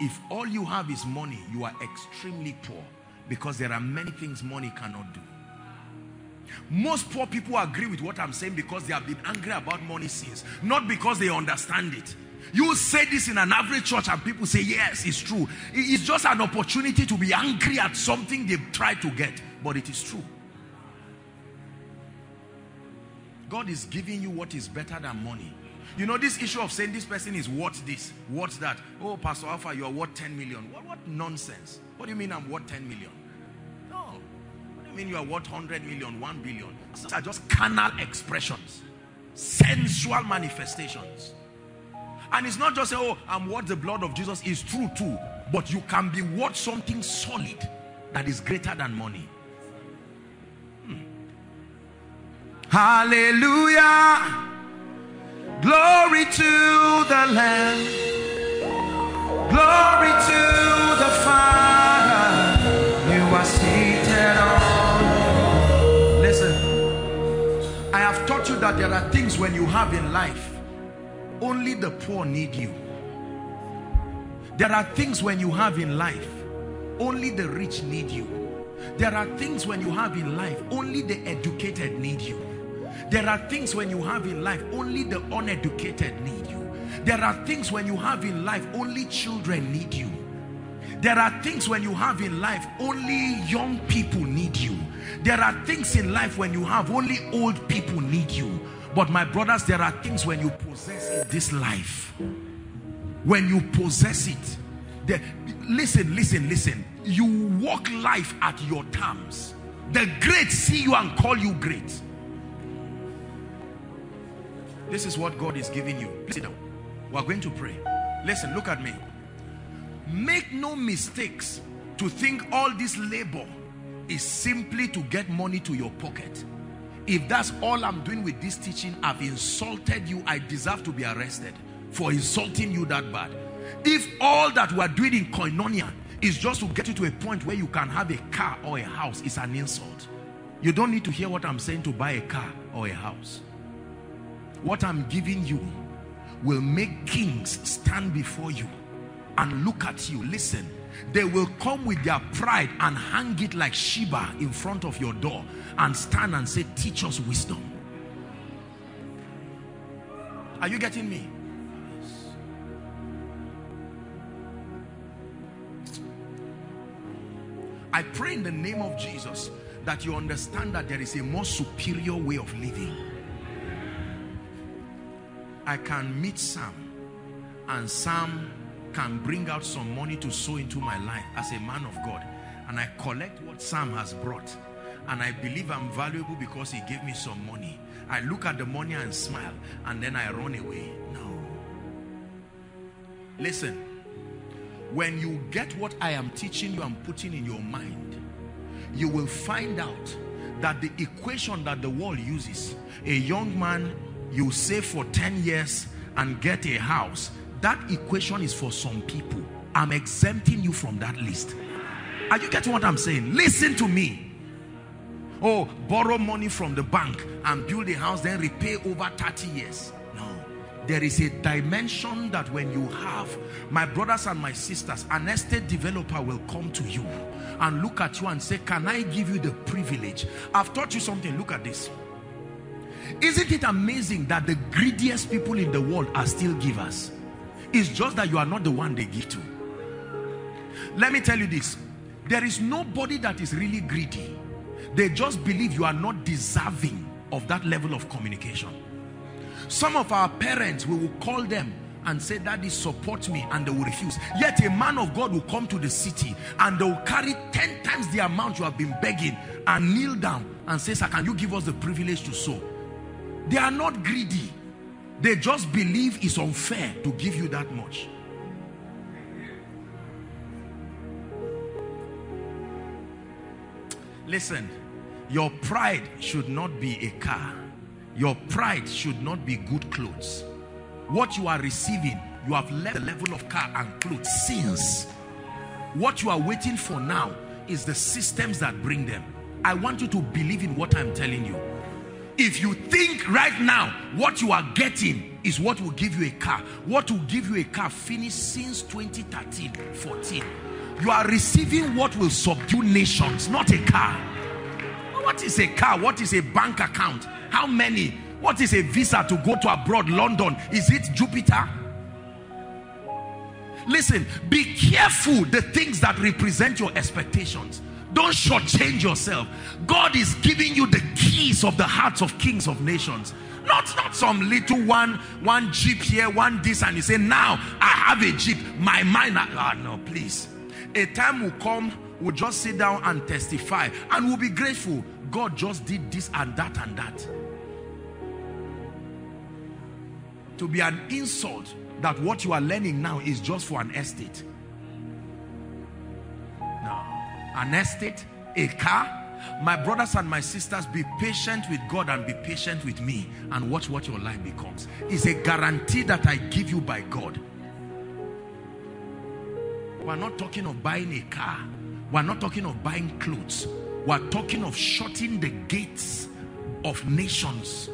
If all you have is money, you are extremely poor, because there are many things money cannot do. Most poor people agree with what I'm saying because they have been angry about money since, not because they understand it. You say this in an average church and people say, yes, it's true. It's just an opportunity to be angry at something they've tried to get, but it is true. God is giving you what is better than money. You know, this issue of saying this person is worth this, worth that. Oh, Pastor Alpha, you are worth ten million. What, what nonsense. What do you mean I'm worth ten million? No. What do you mean you are worth one hundred million, one billion? These are just carnal expressions, sensual manifestations. And it's not just, oh, I'm worth the blood of Jesus. It's true too. But you can be worth something solid that is greater than money. Hallelujah, glory to the Lamb, glory to the Father, you are seated on. Listen, I have taught you that there are things when you have in life, only the poor need you. There are things when you have in life, only the rich need you. There are things when you have in life, only the educated need you. There are things when you have in life, only the uneducated need you. There are things when you have in life, only children need you. There are things when you have in life, only young people need you. There are things in life when you have, only old people need you. But my brothers, there are things when you possess in this life. When you possess it, there, listen, listen, listen. You walk life at your terms. The great see you and call you great. This is what God is giving you. Sit down. We're going to pray. Listen, look at me. Make no mistakes to think all this labor is simply to get money to your pocket. If that's all I'm doing with this teaching, I've insulted you. I deserve to be arrested for insulting you that bad. If all that we're doing in Koinonia is just to get you to a point where you can have a car or a house, it's an insult. You don't need to hear what I'm saying to buy a car or a house. What I'm giving you will make kings stand before you and look at you. Listen, they will come with their pride and hang it like Sheba in front of your door and stand and say, teach us wisdom. Are you getting me? I pray in the name of Jesus that you understand that there is a more superior way of living. I can meet Sam, and Sam can bring out some money to sow into my life as a man of God, and I collect what Sam has brought, and I believe I'm valuable because he gave me some money. I look at the money and smile, and then I run away. No. Listen, when you get what I am teaching you and putting in your mind, you will find out that the equation that the world uses, a young man, you save for ten years and get a house, that equation is for some people. I'm exempting you from that list. Are you getting what I'm saying? Listen to me. Oh, borrow money from the bank and build a house, then repay over thirty years. No. There is a dimension that when you have, my brothers and my sisters, an estate developer will come to you and look at you and say, can I give you the privilege? I've taught you something. Look at this. Isn't it amazing that the greediest people in the world are still givers? It's just that you are not the one they give to. Let me tell you this. There is nobody that is really greedy. They just believe you are not deserving of that level of communication. Some of our parents, we will call them and say, Daddy, support me, and they will refuse. Yet a man of God will come to the city and they will carry ten times the amount you have been begging and kneel down and say, sir, can you give us the privilege to sow? They are not greedy. They just believe it's unfair to give you that much. Listen, your pride should not be a car. Your pride should not be good clothes. What you are receiving, you have left the level of car and clothes since. What you are waiting for now is the systems that bring them. I want you to believe in what I'm telling you. If you think right now what you are getting is what will give you a car. What will give you a car finished since twenty thirteen, fourteen. You are receiving what will subdue nations, not a car. What is a car? What is a bank account? How many? What is a visa to go to abroad, London? Is it Jupiter? Listen, be careful the things that represent your expectations. Don't shortchange yourself. God is giving you the keys of the hearts of kings of nations. Not, not some little one, one jeep here, one this, and you say, now I have a jeep. My mind, ah, oh, no, please. A time will come, we'll just sit down and testify, and we'll be grateful. God just did this and that and that. To be an insult that what you are learning now is just for an estate. No. An estate, a car. My brothers and my sisters, be patient with God and be patient with me, and watch what your life becomes. It's a guarantee that I give you by God. We're not talking of buying a car. We're not talking of buying clothes. We're talking of shutting the gates of nations.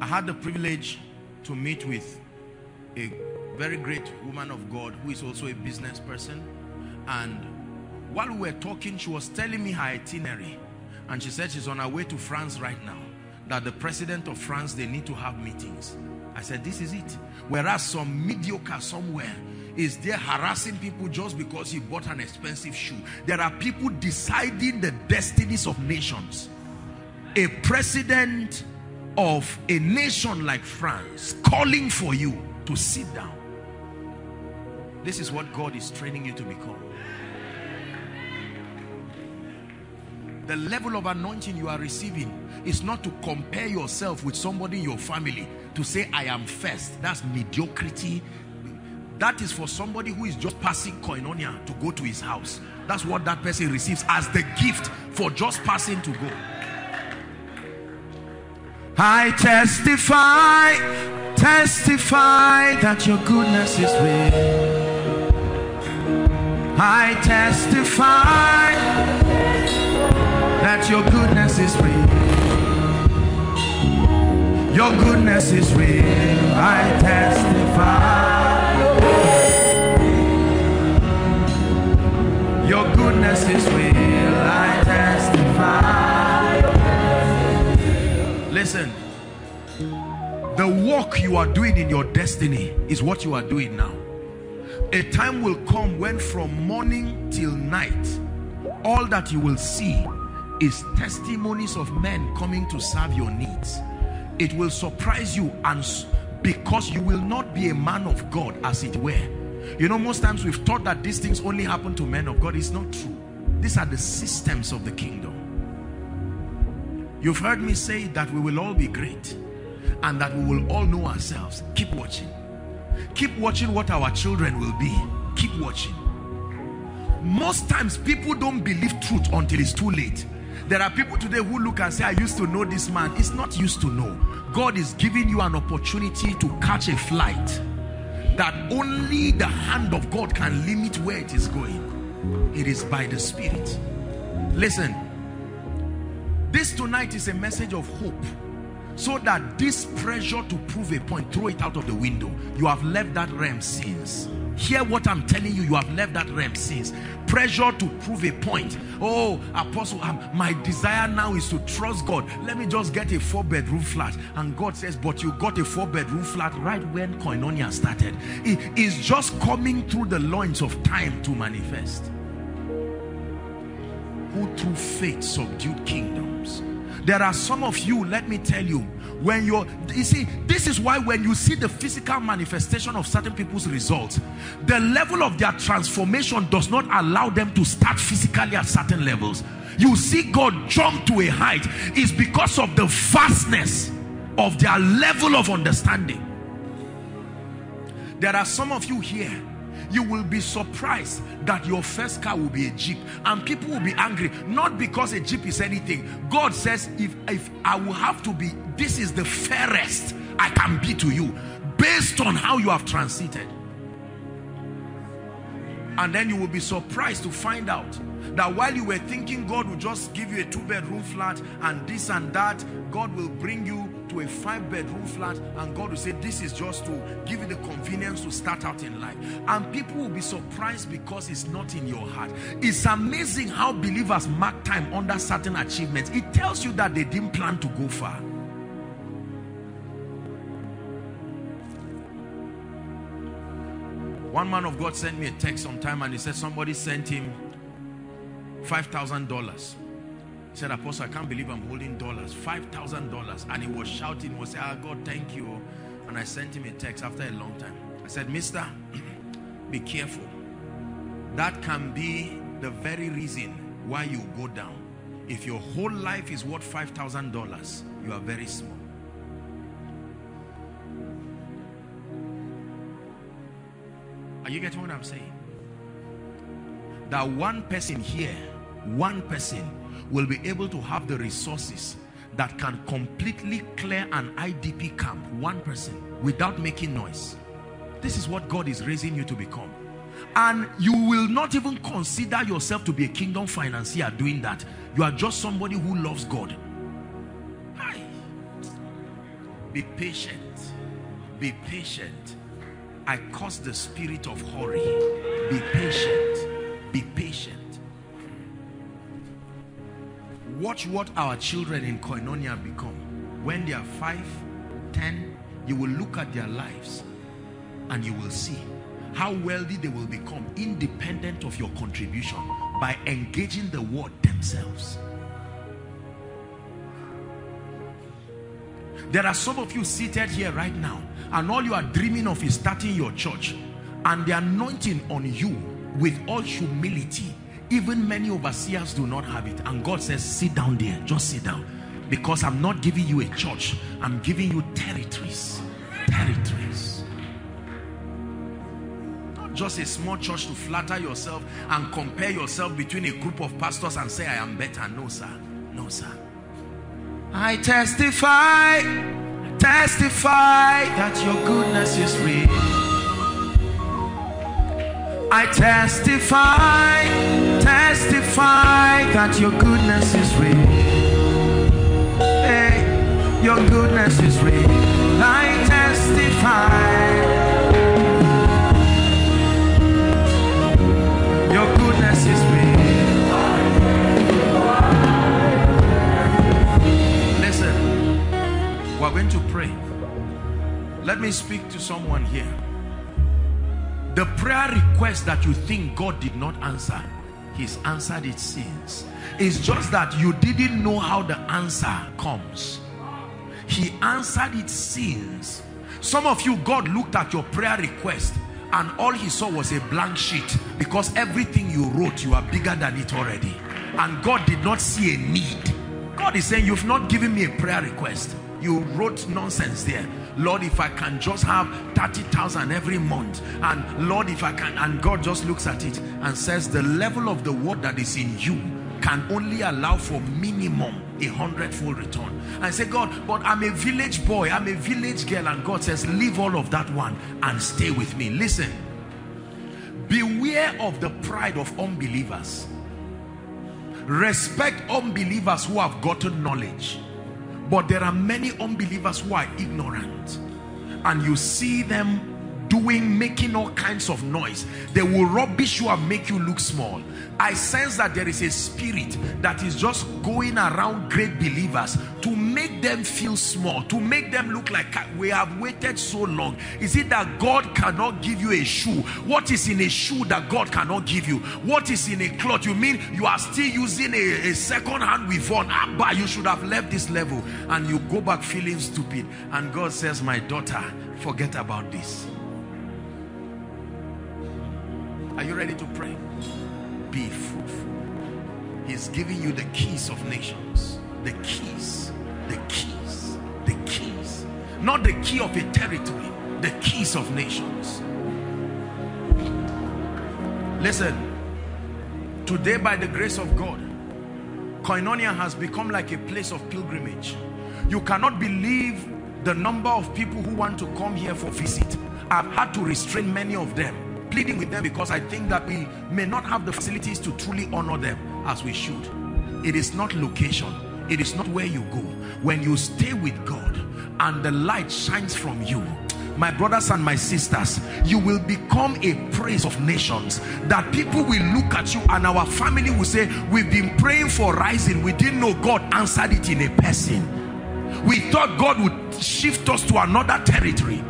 I had the privilege to meet with a very great woman of God who is also a business person, and while we were talking, she was telling me her itinerary, and she said she's on her way to France right now, that the president of France, they need to have meetings. I said, this is it. Whereas some mediocre somewhere is there harassing people just because he bought an expensive shoe. There are people deciding the destinies of nations. A president of a nation like France calling for you to sit down. This is what God is training you to become. The level of anointing you are receiving is not to compare yourself with somebody in your family, to say, I am first. That's mediocrity. That is for somebody who is just passing Koinonia to go to his house. That's what that person receives as the gift for just passing to go. I testify. Testify that your goodness is real. I testify that your goodness is real. Your goodness is real. I testify. Your goodness is real. I testify. Listen. The work you are doing in your destiny is what you are doing now. A time will come when from morning till night, all that you will see is testimonies of men coming to serve your needs. It will surprise you, and because you will not be a man of God, as it were. You know, most times we've thought that these things only happen to men of God. It's not true. These are the systems of the kingdom. You've heard me say that we will all be great, and that we will all know ourselves. Keep watching. Keep watching what our children will be. Keep watching. Most times people don't believe truth until it's too late. There are people today who look and say, I used to know this man. It's not used to know. God is giving you an opportunity to catch a flight that only the hand of God can limit where it is going. It is by the Spirit. Listen, this tonight is a message of hope. So that this pressure to prove a point, throw it out of the window. You have left that realm since. Hear what I'm telling you, you have left that realm since. Pressure to prove a point. Oh, Apostle, um, my desire now is to trust God. Let me just get a four-bedroom flat. And God says, but you got a four-bedroom flat right when Koinonia started. It is just coming through the loins of time to manifest. Who through faith subdued kingdoms. There are some of you, let me tell you, when you're, you see, this is why when you see the physical manifestation of certain people's results, the level of their transformation does not allow them to start physically at certain levels. You see God jump to a height, it's because of the vastness of their level of understanding. There are some of you here, you will be surprised that your first car will be a Jeep, and people will be angry, not because a Jeep is anything. God says, if, if I will have to be, this is the fairest I can be to you, based on how you have transited. And then you will be surprised to find out that while you were thinking God will just give you a two-bedroom flat and this and that, God will bring you to a five-bedroom flat, and God will say, this is just to give you the convenience to start out in life. And people will be surprised because it's not in your heart. It's amazing how believers mark time under certain achievements. It tells you that they didn't plan to go far. One man of God sent me a text sometime, and he said somebody sent him five thousand dollars. He said, Apostle, I can't believe I'm holding dollars, five thousand dollars. And he was shouting, he was saying, ah, God, thank you. And I sent him a text after a long time. I said, mister, be careful. That can be the very reason why you go down. If your whole life is worth five thousand dollars, you are very small. Are you getting what I'm saying? That one person here, one person will be able to have the resources that can completely clear an I D P camp, one person, without making noise. This is what God is raising you to become. And you will not even consider yourself to be a kingdom financier doing that. You are just somebody who loves God. Hi. Be patient. Be patient. I curse the spirit of hurry. Be patient. Be patient. Watch what our children in Koinonia become. When they are five, ten, you will look at their lives and you will see how wealthy they will become, independent of your contribution, by engaging the word themselves. There are some of you seated here right now, and all you are dreaming of is starting your church, and the anointing on you, with all humility, even many overseers do not have it. And God says, sit down there, just sit down, because I'm not giving you a church, I'm giving you territories. Territories. Not just a small church to flatter yourself and compare yourself between a group of pastors and say, I am better. No, sir. No, sir. I testify, testify that your goodness is real. I testify, testify that your goodness is real. Hey, your goodness is real. I testify, your goodness is real. We're going to pray. Let me speak to someone here. The prayer request that you think God did not answer, He's answered it since. It's just that you didn't know how the answer comes. He answered it since. Some of you, God looked at your prayer request and all He saw was a blank sheet, because everything you wrote, you are bigger than it already. And God did not see a need. God is saying, you've not given me a prayer request. You wrote nonsense there. Lord, if I can just have thirty thousand every month, and Lord, if I can, and God just looks at it and says, the level of the word that is in you can only allow for minimum a hundredfold return. And say, God, but I'm a village boy, I'm a village girl. And God says, leave all of that one and stay with me. Listen, beware of the pride of unbelievers. Respect unbelievers who have gotten knowledge. But there are many unbelievers who are ignorant, and you see them doing, making all kinds of noise. They will rubbish you and make you look small. I sense that there is a spirit that is just going around great believers to make them feel small, to make them look like, we have waited so long. Is it that God cannot give you a shoe? What is in a shoe that God cannot give you? What is in a cloth? You mean you are still using a, a second hand we've worn? Abba, you should have left this level. And you go back feeling stupid. And God says, my daughter, forget about this. Are you ready to pray? Be fruitful. He's giving you the keys of nations. The keys, the keys, the keys. Not the key of a territory, the keys of nations. Listen, today by the grace of God, Koinonia has become like a place of pilgrimage. You cannot believe the number of people who want to come here for visit. I've had to restrain many of them. pleading with them because I think that we may not have the facilities to truly honor them as we should. It is not location. It is not where you go. When you stay with God and the light shines from you, my brothers and my sisters, you will become a praise of nations, that people will look at you and our family will say, we've been praying for rising. We didn't know God answered it in a person. We thought God would shift us to another territory.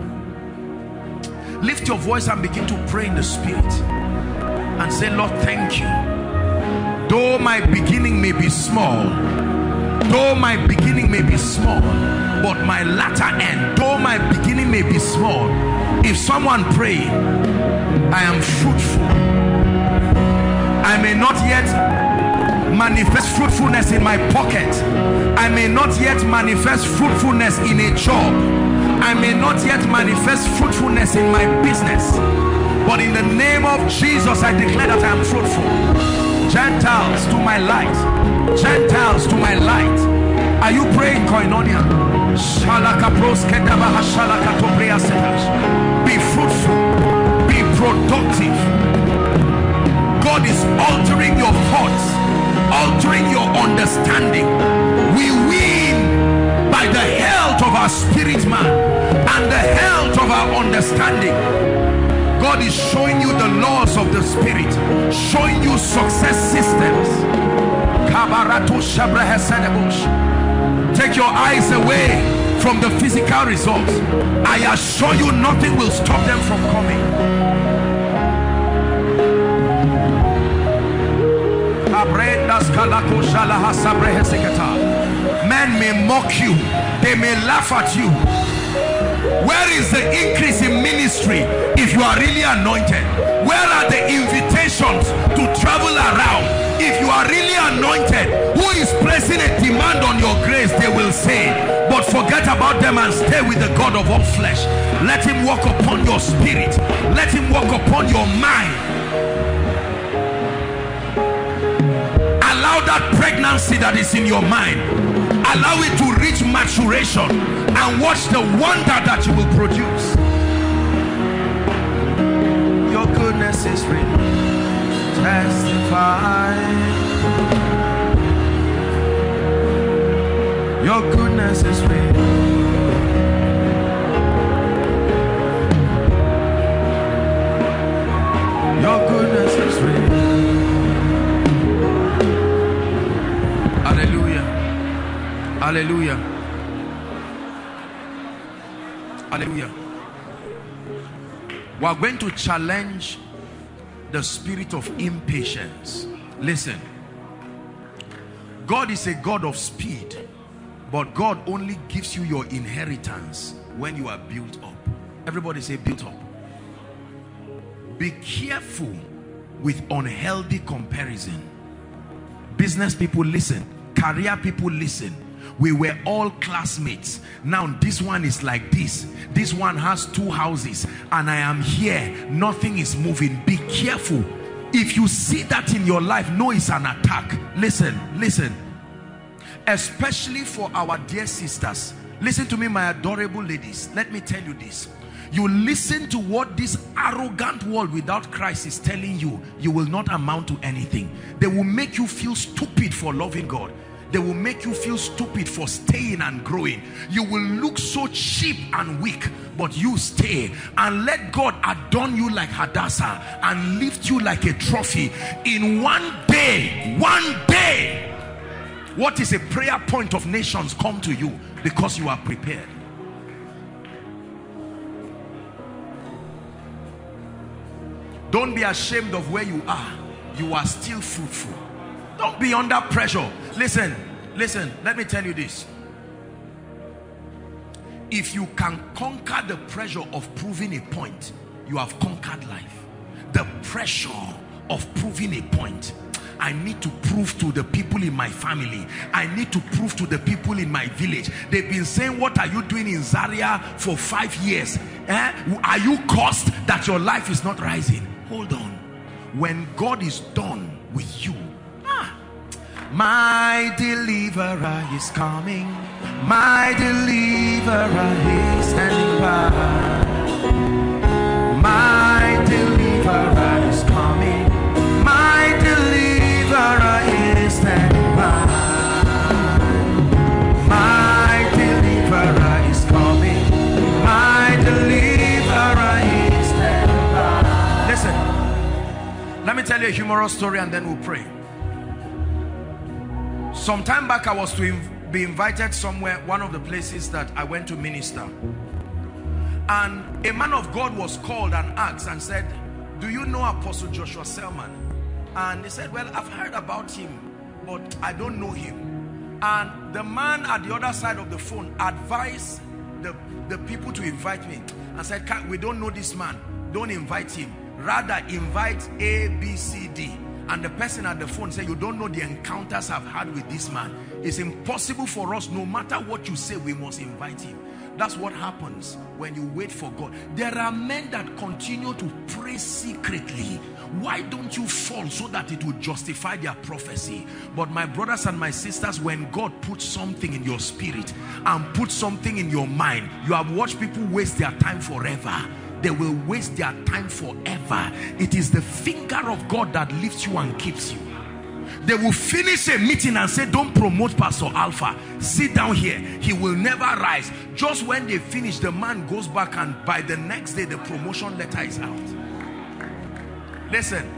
Lift your voice and begin to pray in the spirit and say, Lord, thank you. Though my beginning may be small, though my beginning may be small, but my latter end, though my beginning may be small, if someone pray, I am fruitful. I may not yet manifest fruitfulness in my pocket. I may not yet manifest fruitfulness in a job. I may not yet manifest fruitfulness in my business. But in the name of Jesus, I declare that I am fruitful. Gentiles to my light. Gentiles to my light. Are you praying, Koinonia? Be fruitful. Be productive. God is altering your thoughts, altering your understanding. We win by the health of our spirit man and the health of our understanding. God is showing you the laws of the spirit, showing you success systems. Take your eyes away from the physical results. I assure you, nothing will stop them from coming. Men may mock you, they may laugh at you. Where is the increase in ministry if you are really anointed? Where are the invitations to travel around if you are really anointed? Who is placing a demand on your grace, they will say, but forget about them and stay with the God of all flesh. Let him walk upon your spirit. Let him walk upon your mind. Allow that pregnancy that is in your mind, allow it to reach maturation and watch the wonder that you will produce. Your goodness is written, testify. Your goodness is written. Your goodness is written. Hallelujah. Hallelujah. Hallelujah. We are going to challenge the spirit of impatience. Listen, God is a God of speed, but God only gives you your inheritance when you are built up. Everybody say, built up. Be careful with unhealthy comparison. Business people, listen. Career people, listen. We were all classmates. Now this one is like this. This one has two houses and I am here. Nothing is moving. Be careful. If you see that in your life, know it's an attack. Listen, listen. Especially for our dear sisters. Listen to me, my adorable ladies. Let me tell you this. You listen to what this arrogant world without Christ is telling you, you will not amount to anything. They will make you feel stupid for loving God. They will make you feel stupid for staying and growing. You will look so cheap and weak, but you stay and let God adorn you like Hadassah and lift you like a trophy. In one day, one day, what is a prayer point of nations come to you because you are prepared. Don't be ashamed of where you are. You are still fruitful. Don't be under pressure. Listen, listen, let me tell you this. If you can conquer the pressure of proving a point, you have conquered life. The pressure of proving a point. I need to prove to the people in my family. I need to prove to the people in my village. They've been saying, what are you doing in Zaria for five years? Eh? Are you cursed that your life is not rising? Hold on. When God is done with you, ah, my deliverer is coming. My deliverer is standing by. My deliverer. deliverer is coming. My deliverer is standing by. My deliverer is coming. My deliverer is standing by. Listen, let me tell you a humorous story and then we'll pray. Some time back I was to inv- be invited somewhere, one of the places that I went to minister. And a man of God was called and asked and said, do you know Apostle Joshua Selman? And he said, well, I've heard about him, but I don't know him. And the man at the other side of the phone advised the, the people to invite me and said, we don't know this man, don't invite him. Rather, invite A, B, C, D. And the person at the phone said, you don't know the encounters I've had with this man. It's impossible for us, no matter what you say, we must invite him. That's what happens when you wait for God. There are men that continue to pray secretly. Why don't you fall so that it will justify their prophecy? But my brothers and my sisters, when God puts something in your spirit and puts something in your mind, you have watched people waste their time forever. They will waste their time forever. It is the finger of God that lifts you and keeps you. They will finish a meeting and say, don't promote Pastor Alpha. Sit down here. He will never rise. Just when they finish, the man goes back and by the next day, the promotion letter is out. Listen,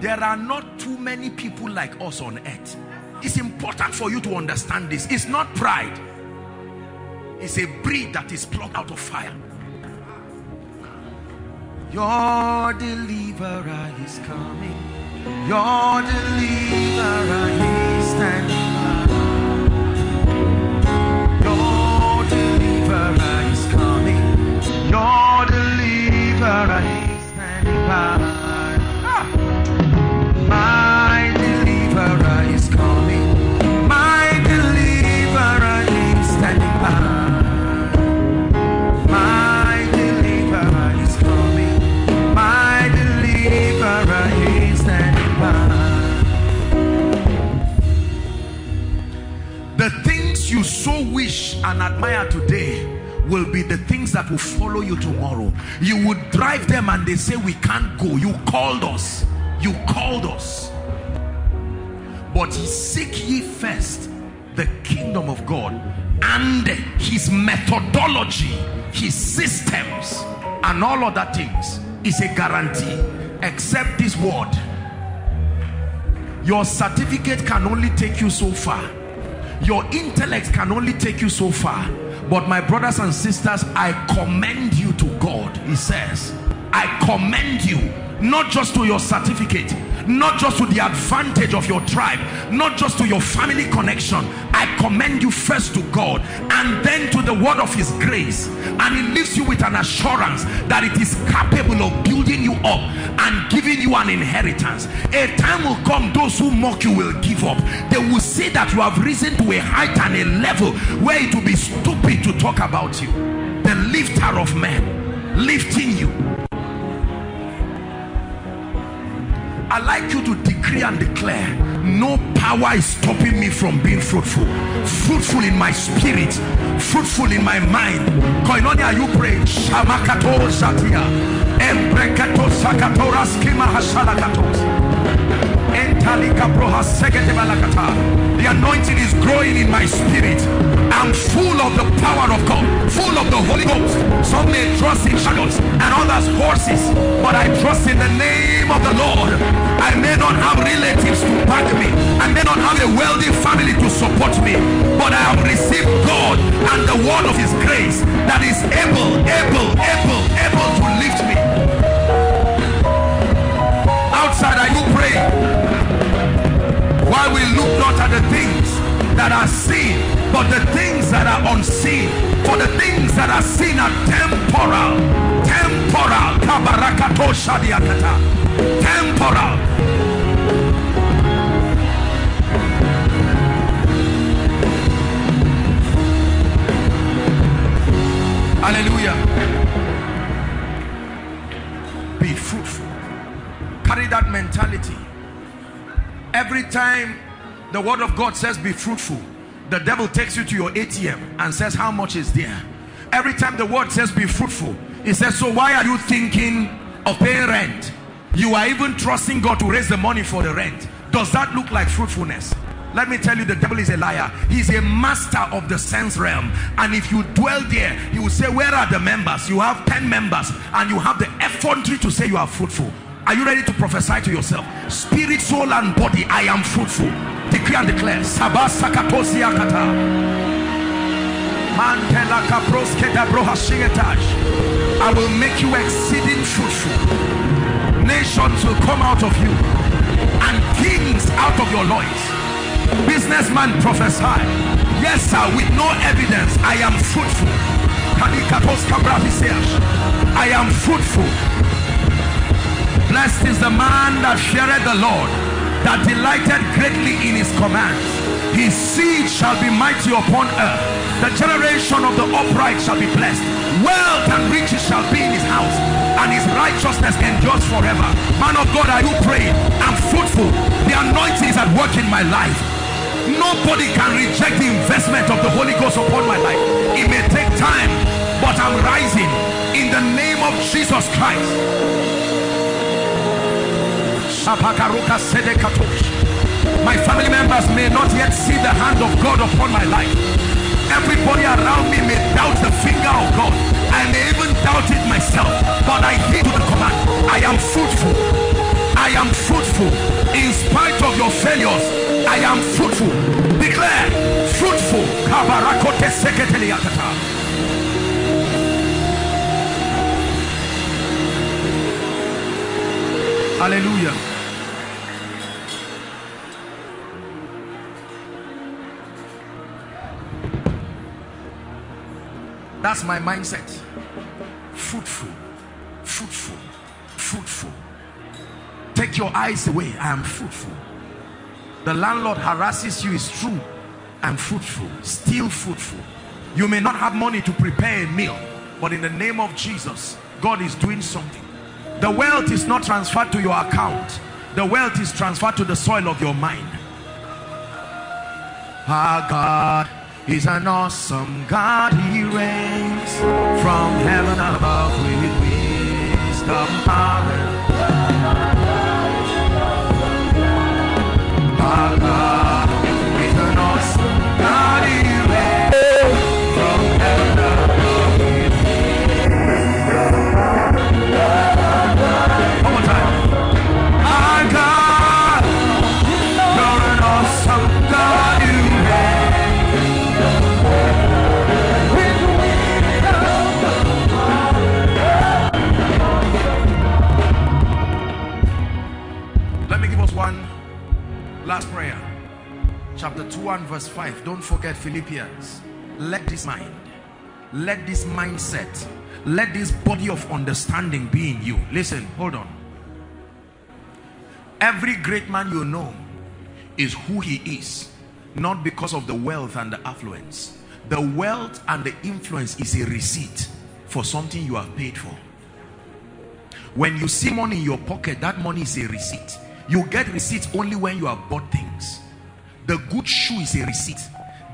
there are not too many people like us on earth. It's important for you to understand this. It's not pride. It's a breed that is plucked out of fire. Your deliverer is coming. Your deliverer is standing by. Your deliverer is coming. Your deliverer is standing by. Ah. My deliverer is coming. My deliverer is standing by. My deliverer is coming. My deliverer is The things you so wish and admire today will be the things that will follow you tomorrow. You would drive them and they say, we can't go. You called us. You called us. But seek ye first the kingdom of God and his methodology, his systems, and all other things is a guarantee. Accept this word. Your certificate can only take you so far. Your intellect can only take you so far. But my brothers and sisters, I commend you to God. He says, I commend you, not just to your certificate, not just to the advantage of your tribe, not just to your family connection. I commend you first to God and then to the word of his grace. And he leaves you with an assurance that it is capable of building you up and giving you an inheritance. A time will come, those who mock you will give up. They will see that you have risen to a height and a level where it will be stupid to talk about you. The lifter of men, lifting you. I'd like you to decree and declare, no power is stopping me from being fruitful. Fruitful in my spirit, fruitful in my mind. Koinonia, you pray. The anointing is growing in my spirit. I'm full of the power of God, full of the Holy Ghost. Some may trust in shadows and others horses, but I trust in the name of the Lord. I may not have relatives to back me. I may not have a wealthy family to support me. But I have received God and the word of his grace that is able, able, able, able to lift me. Outside, are you praying? While we look not at the things that are seen, but the things that are unseen. For the things that are seen are temporal. Temporal. Kabarakato shadiakata. Temporal. Hallelujah. Be fruitful. Carry that mentality. Every time the word of God says be fruitful, the devil takes you to your A T M and says how much is there. Every time the word says be fruitful, he says, so why are you thinking of paying rent. You are even trusting God to raise the money for the rent. Does that look like fruitfulness? Let me tell you, the devil is a liar. He's a master of the sense realm. And if you dwell there, he will say, where are the members? You have ten members and you have the effrontery to say you are fruitful. Are you ready to prophesy to yourself? Spirit, soul and body, I am fruitful. Decree and declare. I will make you exceeding fruitful. Nations will come out of you and kings out of your loins. Businessman prophesy. Yes sir, with no evidence, I am fruitful. I am fruitful. Blessed is the man that feareth the Lord, that delighted greatly in his commands. His seed shall be mighty upon earth. The generation of the upright shall be blessed. Wealth and riches shall be in his house, and his righteousness endures forever. Man of God, are you praying? I'm fruitful. The anointing is at work in my life. Nobody can reject the investment of the Holy Ghost upon my life. It may take time, but I'm rising in the name of Jesus Christ. My family members may not yet see the hand of God upon my life. Everybody around me may doubt the finger of God. I may even doubt it myself, but I heed to the command. I am fruitful. I am fruitful. In spite of your failures, I am fruitful. Declare, fruitful. Hallelujah. That's my mindset. Fruitful, fruitful, fruitful. Take your eyes away. I am fruitful. The landlord harasses you, it's true. I'm fruitful, still fruitful. You may not have money to prepare a meal, but in the name of Jesus, God is doing something. The wealth is not transferred to your account. The wealth is transferred to the soil of your mind. Our God is an awesome God. He reigns from heaven above with wisdom, power. Our God is an awesome God. He reigns from heaven above with wisdom. One more time. Our God, you're an awesome God. You reign. Let me give us one last prayer. Chapter two and verse five. Don't forget Philippians. Let this mind, let this mindset, let this body of understanding be in you. Listen, hold on. Every great man you know is who he is, not because of the wealth and the affluence. The wealth and the influence is a receipt for something you have paid for. When you see money in your pocket, that money is a receipt. You get receipts only when you have bought things. The good shoe is a receipt.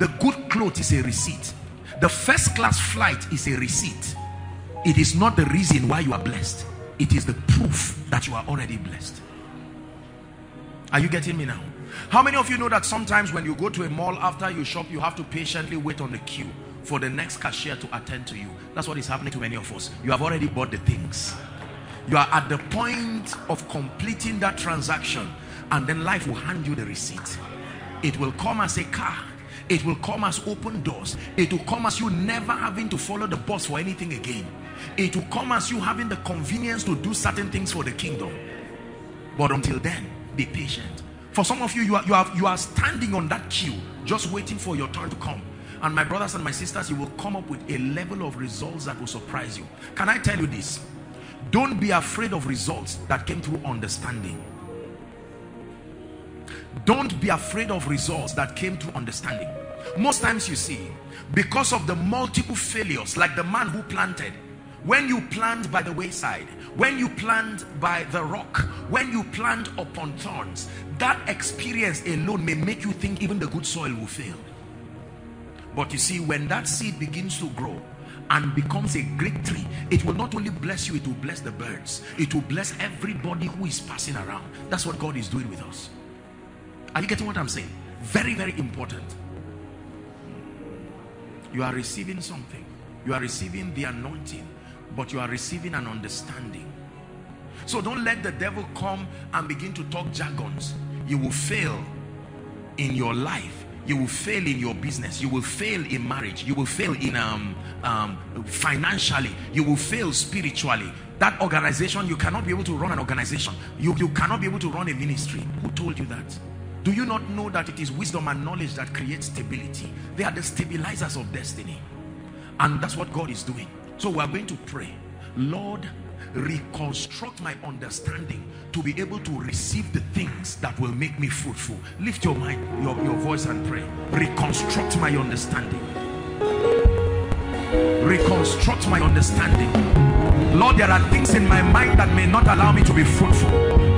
The good cloth is a receipt. The first class flight is a receipt. It is not the reason why you are blessed. It is the proof that you are already blessed. Are you getting me now? How many of you know that sometimes when you go to a mall, after you shop, you have to patiently wait on the queue for the next cashier to attend to you? That's what is happening to many of us. You have already bought the things. You are at the point of completing that transaction, and then life will hand you the receipt. It will come as a car. It will come as open doors. It will come as you never having to follow the bus for anything again. It will come as you having the convenience to do certain things for the kingdom. But until then, be patient. For some of you, you are, you are, you are standing on that queue, just waiting for your turn to come. And my brothers and my sisters, you will come up with a level of results that will surprise you. Can I tell you this? Don't be afraid of results that came through understanding. Don't be afraid of results that came through understanding. Most times you see, because of the multiple failures, like the man who planted, when you plant by the wayside, when you plant by the rock, when you plant upon thorns, that experience alone may make you think even the good soil will fail. But you see, when that seed begins to grow and becomes a great tree, it will not only bless you, it will bless the birds, it will bless everybody who is passing around. That's what God is doing with us. Are you getting what I'm saying? Very, very important. You are receiving something. You are receiving the anointing, but you are receiving an understanding. So don't let the devil come and begin to talk jargons. You will fail in your life. You will fail in your business. You will fail in marriage. You will fail in um, um, financially. You will fail spiritually. That organization, you cannot be able to run an organization. You, you cannot be able to run a ministry. Who told you that? Do you not know that it is wisdom and knowledge that creates stability? They are the stabilizers of destiny. And that's what God is doing. So we are going to pray. Lord, reconstruct my understanding to be able to receive the things that will make me fruitful. Lift your mind, your, your voice and pray. Reconstruct my understanding. Reconstruct my understanding. Lord, there are things in my mind that may not allow me to be fruitful.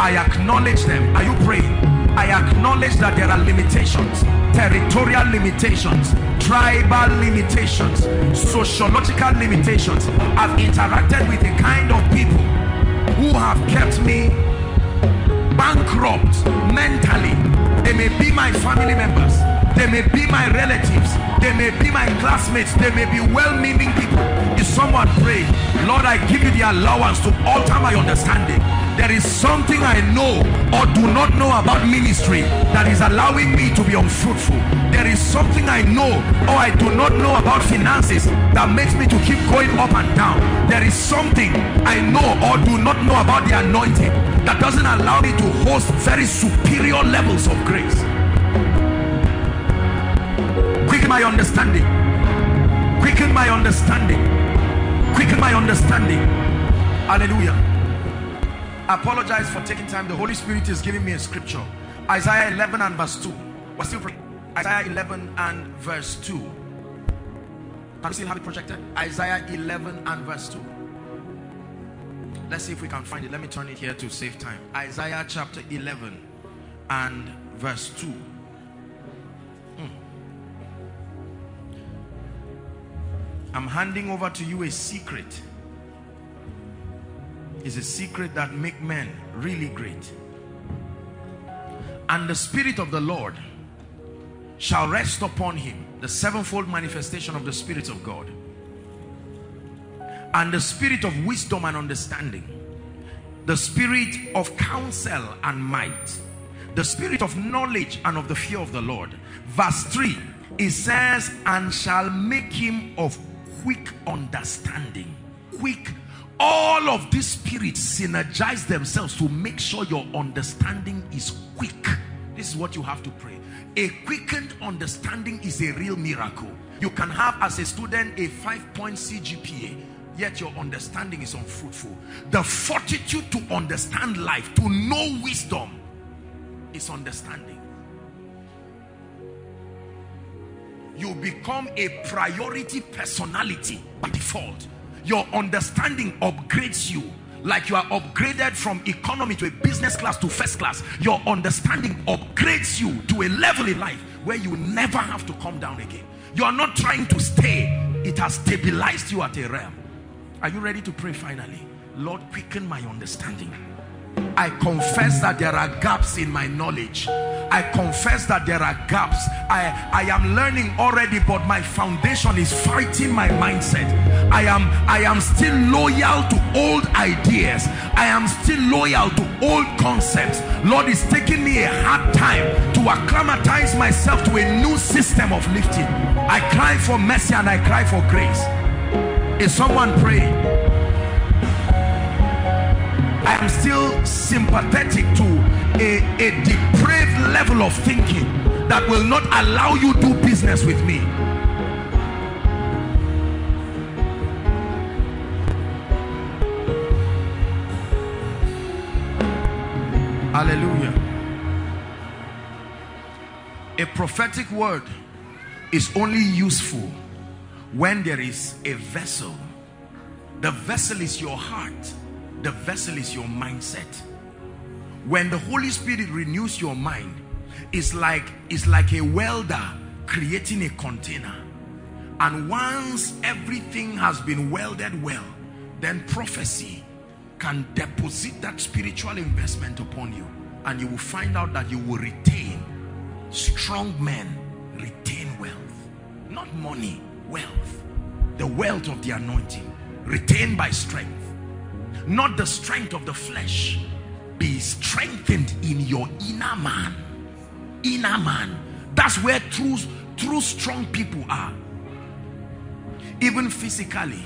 I acknowledge them. Are you praying? I acknowledge that there are limitations, territorial limitations, tribal limitations, sociological limitations. I've interacted with a kind of people who have kept me bankrupt mentally. They may be my family members, they may be my relatives, they may be my classmates, they may be well-meaning people. If someone pray, Lord, I give you the allowance to alter my understanding. There is something I know or do not know about ministry that is allowing me to be unfruitful. There is something I know or I do not know about finances that makes me to keep going up and down. There is something I know or do not know about the anointing that doesn't allow me to host very superior levels of grace. Quicken my understanding. Quicken my understanding. Quicken my understanding. Hallelujah. Apologize for taking time. The Holy Spirit is giving me a scripture. Isaiah eleven and verse two. We're still praying. Isaiah eleven and verse two. Can we still have it projected? Isaiah eleven and verse two. Let's see if we can find it. Let me turn it here to save time. Isaiah chapter eleven and verse two. Mm. I'm handing over to you a secret. Is a secret that make men really great. And the Spirit of the Lord shall rest upon him, the sevenfold manifestation of the Spirit of God, and the Spirit of wisdom and understanding, the Spirit of counsel and might, the Spirit of knowledge and of the fear of the Lord. Verse three, it says, and shall make him of quick understanding. Quick. All of these spirits synergize themselves to make sure your understanding is quick. This is what you have to pray. A quickened understanding is a real miracle. You can have as a student a five point C G P A, yet your understanding is unfruitful. The fortitude to understand life, to know wisdom, is understanding. You become a priority personality by default. Your understanding upgrades you. Like you are upgraded from economy to a business class to first class. Your understanding upgrades you to a level in life where you never have to come down again. You are not trying to stay. It has stabilized you at a realm. Are you ready to pray finally? Lord, quicken my understanding. I confess that there are gaps in my knowledge. I confess that there are gaps. I, I am learning already, but my foundation is fighting my mindset. I am, I am still loyal to old ideas. I am still loyal to old concepts. Lord, it's taking me a hard time to acclimatize myself to a new system of lifting. I cry for mercy and I cry for grace. Is someone praying? I am still sympathetic to a, a depraved level of thinking that will not allow you to do business with me. Hallelujah. A prophetic word is only useful when there is a vessel. The vessel is your heart. The vessel is your mindset. When the Holy Spirit renews your mind, it's like, it's like a welder creating a container. And once everything has been welded well, then prophecy can deposit that spiritual investment upon you, and you will find out that you will retain. Strong men retain wealth, not money, wealth. The wealth of the anointing, retained by strength, not the strength of the flesh. Be strengthened in your inner man. Inner man. That's where true, true strong people are. Even physically,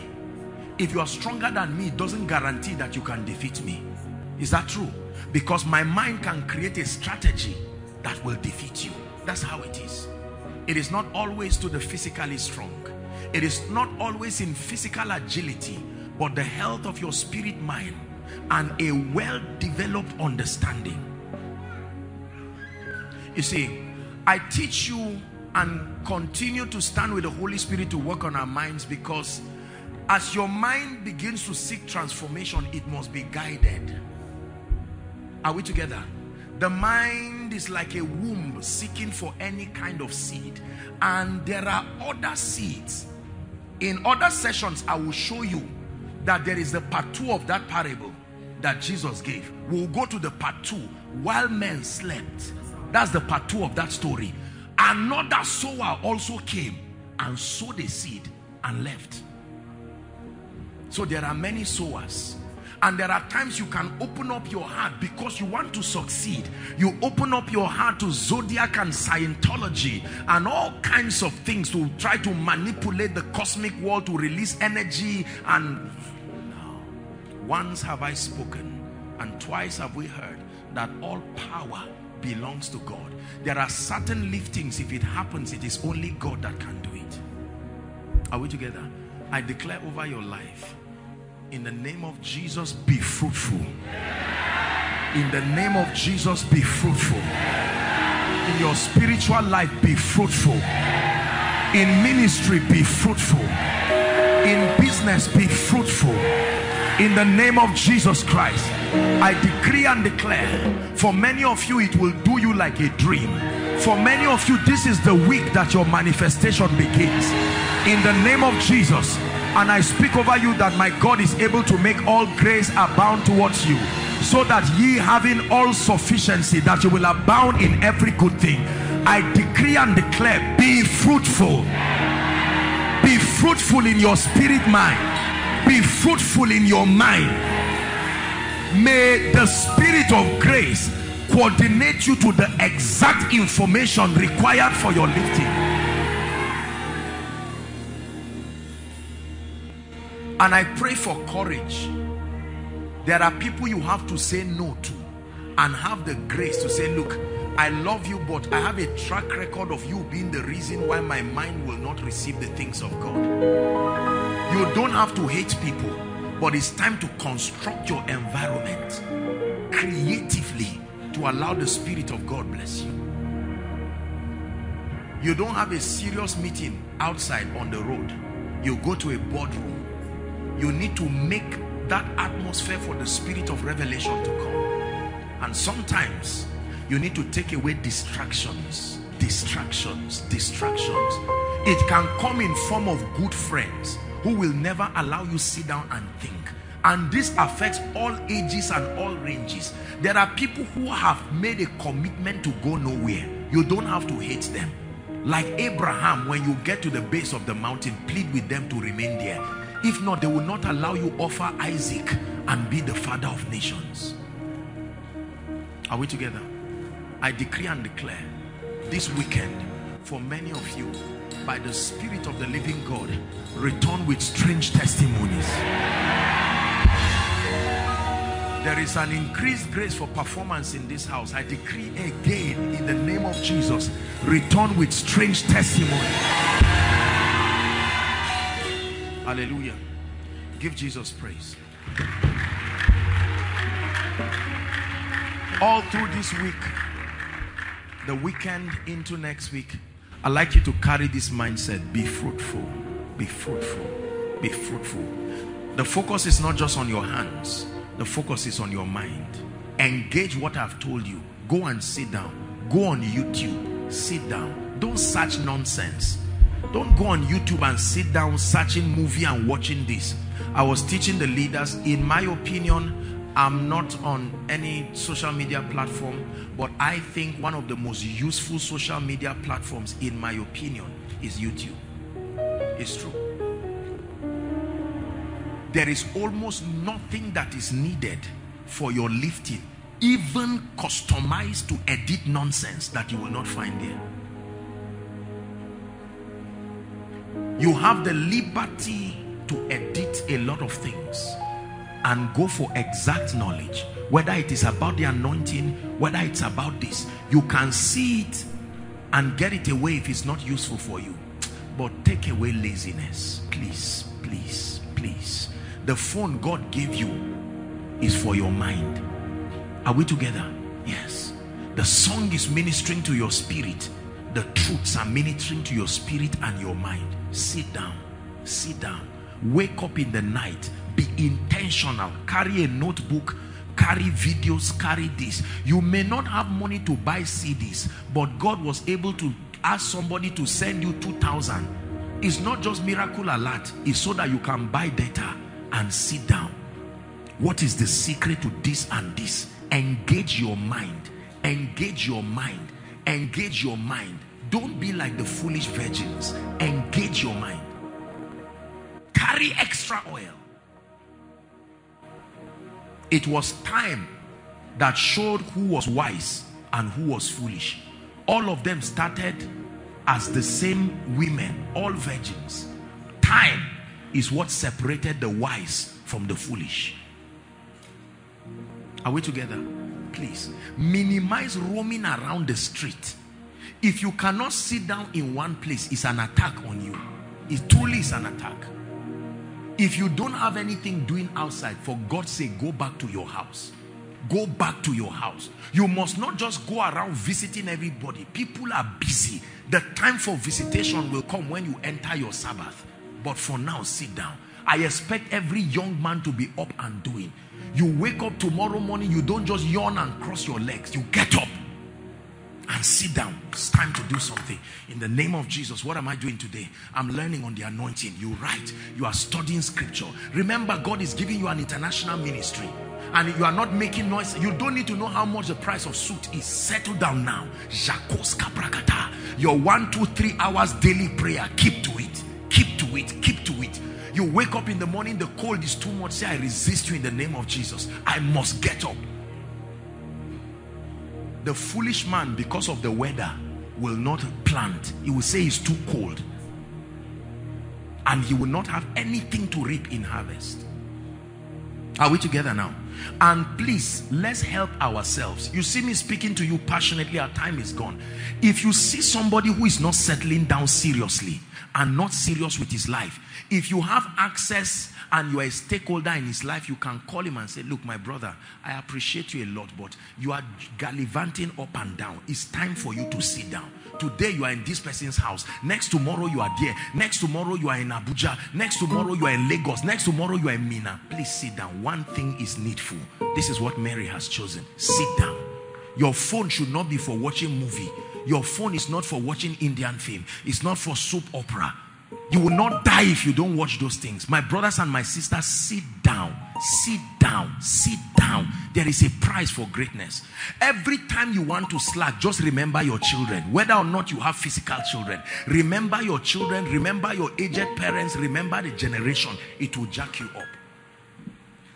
if you are stronger than me, it doesn't guarantee that you can defeat me. Is that true? Because my mind can create a strategy that will defeat you. That's how it is. It is not always to the physically strong. It is not always in physical agility, but the health of your spirit mind and a well-developed understanding. You see, I teach you and continue to stand with the Holy Spirit to work on our minds, because as your mind begins to seek transformation, it must be guided. Are we together? The mind is like a womb seeking for any kind of seed, and there are other seeds. In other sessions, I will show you that there is the part two of that parable that Jesus gave. We'll go to the part two, while men slept. That's the part two of that story. Another sower also came and sowed a seed and left. So there are many sowers. And there are times you can open up your heart because you want to succeed. You open up your heart to zodiac and Scientology and all kinds of things to try to manipulate the cosmic world to release energy. And now, once have I spoken, and twice have we heard that all power belongs to God. There are certain liftings. If it happens, it is only God that can do it. Are we together? I declare over your life, in the name of Jesus, be fruitful. In the name of Jesus, be fruitful. In your spiritual life, be fruitful. In ministry, be fruitful. In business, be fruitful. In the name of Jesus Christ, I decree and declare, for many of you, it will do you like a dream. For many of you, this is the week that your manifestation begins. In the name of Jesus. And I speak over you that my God is able to make all grace abound towards you, so that ye having all sufficiency, that you will abound in every good thing. I decree and declare, be fruitful. Be fruitful in your spirit mind. Be fruitful in your mind. May the Spirit of grace coordinate you to the exact information required for your lifting. And I pray for courage. There are people you have to say no to and have the grace to say, look, I love you, but I have a track record of you being the reason why my mind will not receive the things of God. You don't have to hate people, but it's time to construct your environment creatively to allow the Spirit of God bless you. You don't have a serious meeting outside on the road. You go to a boardroom. You need to make that atmosphere for the spirit of revelation to come. And sometimes you need to take away distractions, distractions, distractions. It can come in form of good friends who will never allow you sit down and think. And this affects all ages and all ranges. There are people who have made a commitment to go nowhere. You don't have to hate them. Like Abraham, when you get to the base of the mountain, plead with them to remain there. If not, they will not allow you offer Isaac and be the father of nations. Are we together? I decree and declare this weekend, for many of you, by the Spirit of the living God, return with strange testimonies. There is an increased grace for performance in this house. I decree again, in the name of Jesus, return with strange testimonies. Hallelujah. Give Jesus praise. All through this week, the weekend into next week, I'd like you to carry this mindset. Be fruitful. Be fruitful. Be fruitful. The focus is not just on your hands. The focus is on your mind. Engage what I've told you. Go and sit down. Go on YouTube. Sit down. Don't search nonsense. Don't go on YouTube and sit down searching movie and watching this. I was teaching the leaders, in my opinion, I'm not on any social media platform, but I think one of the most useful social media platforms, in my opinion, is YouTube. It's true. There is almost nothing that is needed for your lifting, even customized to edit nonsense that you will not find there. You have the liberty to edit a lot of things and go for exact knowledge, whether it is about the anointing, whether it's about this. You can see it and get it away if it's not useful for you. But take away laziness, please, please, please. The phone God gave you is for your mind. Are we together? Yes. The song is ministering to your spirit. The truths are ministering to your spirit and your mind. Sit down, sit down. Wake up in the night. Be intentional. Carry a notebook, carry videos, carry this. You may not have money to buy C Ds, but God was able to ask somebody to send you two thousand. It's not just miracle alert. It's so that you can buy data and sit down. What is the secret to this and this? Engage your mind. Engage your mind. Engage your mind. Don't be like the foolish virgins. Engage your mind. Carry extra oil. It was time that showed who was wise and who was foolish. All of them started as the same women, all virgins. Time is what separated the wise from the foolish. Are we together? Please minimize roaming around the street. If you cannot sit down in one place, it's an attack on you. It truly is an attack. If you don't have anything doing outside, for God's sake, go back to your house. Go back to your house. You must not just go around visiting everybody. People are busy. The time for visitation will come when you enter your Sabbath. But for now, sit down. I expect every young man to be up and doing. You wake up tomorrow morning, you don't just yawn and cross your legs. You get up and sit down. It's time to do something. In the name of Jesus, what am I doing today? I'm learning on the anointing. You write. You are studying scripture. Remember, God is giving you an international ministry. And you are not making noise. You don't need to know how much the price of suit is. Settle down now. Your one, two, three hours daily prayer. Keep to it. Keep to it. Keep to it. You wake up in the morning, the cold is too much. Say, I resist you in the name of Jesus. I must get up. The foolish man, because of the weather, will not plant. He will say it's too cold. And he will not have anything to reap in harvest. Are we together now? And please, let's help ourselves. You see me speaking to you passionately, our time is gone. If you see somebody who is not settling down seriously and not serious with his life, if you have access and you are a stakeholder in his life, you can call him and say, look, my brother, I appreciate you a lot, but you are gallivanting up and down. It's time for you to sit down. Today you are in this person's house. Next tomorrow you are there. Next tomorrow you are in Abuja. Next tomorrow you are in Lagos. Next tomorrow you are in Mina. Please sit down. One thing is needful. This is what Mary has chosen. Sit down. Your phone should not be for watching movie. Your phone is not for watching Indian film. It's not for soap opera. You will not die if you don't watch those things. My brothers and my sisters, sit down. Sit down. Sit down. There is a price for greatness. Every time you want to slack, just remember your children. Whether or not you have physical children, remember your children, remember your aged parents, remember the generation. It will jack you up.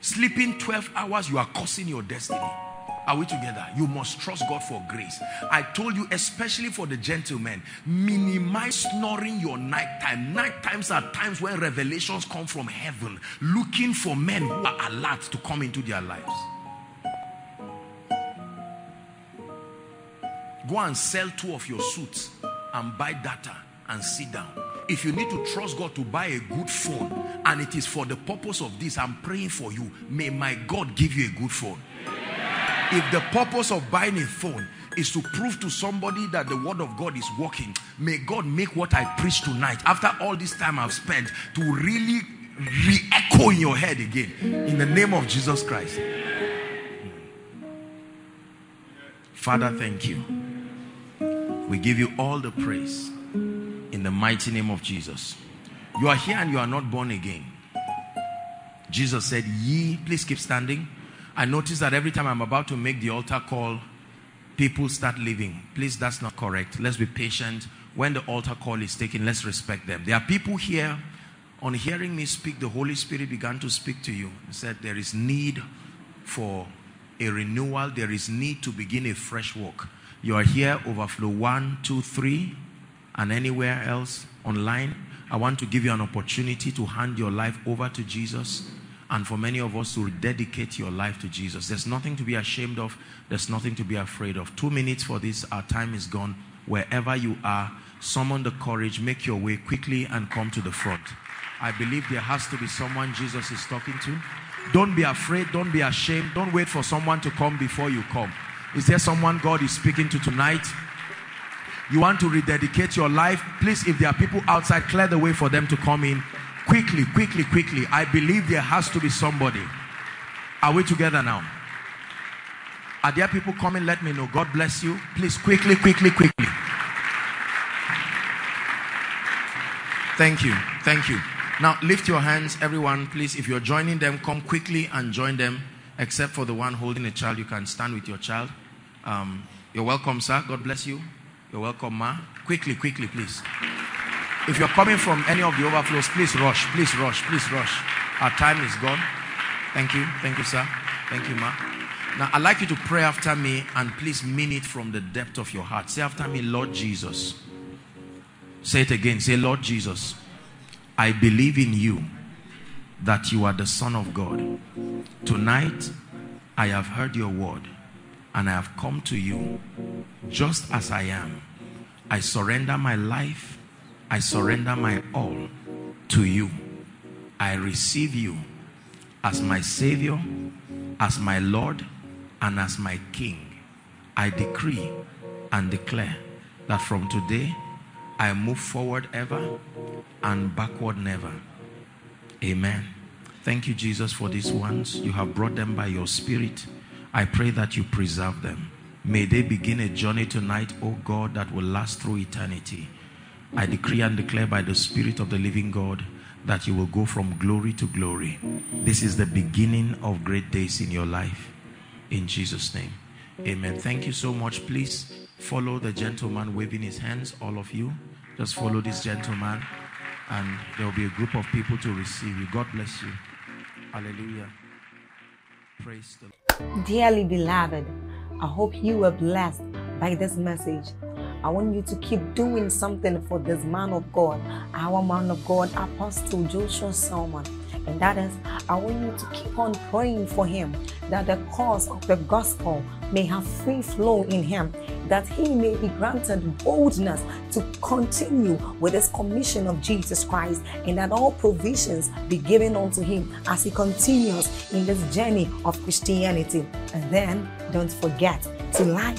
Sleeping twelve hours, you are cursing your destiny. Are we together? You must trust God for grace. I told you, especially for the gentlemen, minimize snoring your nighttime. Night times are times when revelations come from heaven, looking for men who are alert to come into their lives. Go and sell two of your suits and buy data and sit down. If you need to trust God to buy a good phone and it is for the purpose of this, I'm praying for you. May my God give you a good phone. If the purpose of buying a phone is to prove to somebody that the word of God is working, may God make what I preach tonight, after all this time I've spent, to really re-echo in your head again. In the name of Jesus Christ. Father, thank you. We give you all the praise. in the mighty name of Jesus. You are here and you are not born again. Jesus said, ye, please keep standing. I notice that every time I'm about to make the altar call, people start leaving. Please, that's not correct. Let's be patient. When the altar call is taken, let's respect them. There are people here, on hearing me speak, the Holy Spirit began to speak to you. He said, there is need for a renewal. There is need to begin a fresh walk. You are here, Overflow one, two, three, and anywhere else online. I want to give you an opportunity to hand your life over to Jesus, and for many of us to dedicate your life to Jesus. There's nothing to be ashamed of. There's nothing to be afraid of. Two minutes for this. Our time is gone. Wherever you are, summon the courage, make your way quickly and come to the front. I believe there has to be someone Jesus is talking to. Don't be afraid. Don't be ashamed. Don't wait for someone to come before you come. Is there someone God is speaking to tonight? You want to rededicate your life? Please, if there are people outside, clear the way for them to come in. Quickly, quickly, quickly. I believe there has to be somebody. Are we together now? Are there people coming? Let me know. God bless you. Please, quickly, quickly, quickly. Thank you. Thank you. Now, lift your hands, everyone. Please, if you're joining them, come quickly and join them. Except for the one holding a child, you can stand with your child. Um, you're welcome, sir. God bless you. You're welcome, ma. Quickly, quickly, please. If you're coming from any of the overflows, please rush, please rush, please rush. Our time is gone. Thank you. Thank you, sir. Thank you, ma. Now, I'd like you to pray after me, and please mean it from the depth of your heart. Say after me, Lord Jesus. Say it again. Say, Lord Jesus, I believe in you that you are the Son of God. Tonight, I have heard your word, and I have come to you just as I am. I surrender my life. I surrender my all to you. I receive you as my Savior, as my Lord, and as my King. I decree and declare that from today, I move forward ever and backward never. Amen. Thank you, Jesus, for these ones. You have brought them by your Spirit. I pray that you preserve them. May they begin a journey tonight, oh God, that will last through eternity. I decree and declare by the Spirit of the living God that you will go from glory to glory. This is the beginning of great days in your life. In Jesus' name, amen. Thank you so much. Please follow the gentleman waving his hands, all of you. Just follow this gentleman and there will be a group of people to receive you. God bless you. Hallelujah. Praise the Lord. Dearly beloved, I hope you were blessed by this message. I want you to keep doing something for this man of God, our man of God, Apostle Joshua Selman. And that is, I want you to keep on praying for him, that the cause of the gospel may have free flow in him, that he may be granted boldness to continue with his commission of Jesus Christ, and that all provisions be given unto him as he continues in this journey of Christianity. And then, don't forget to like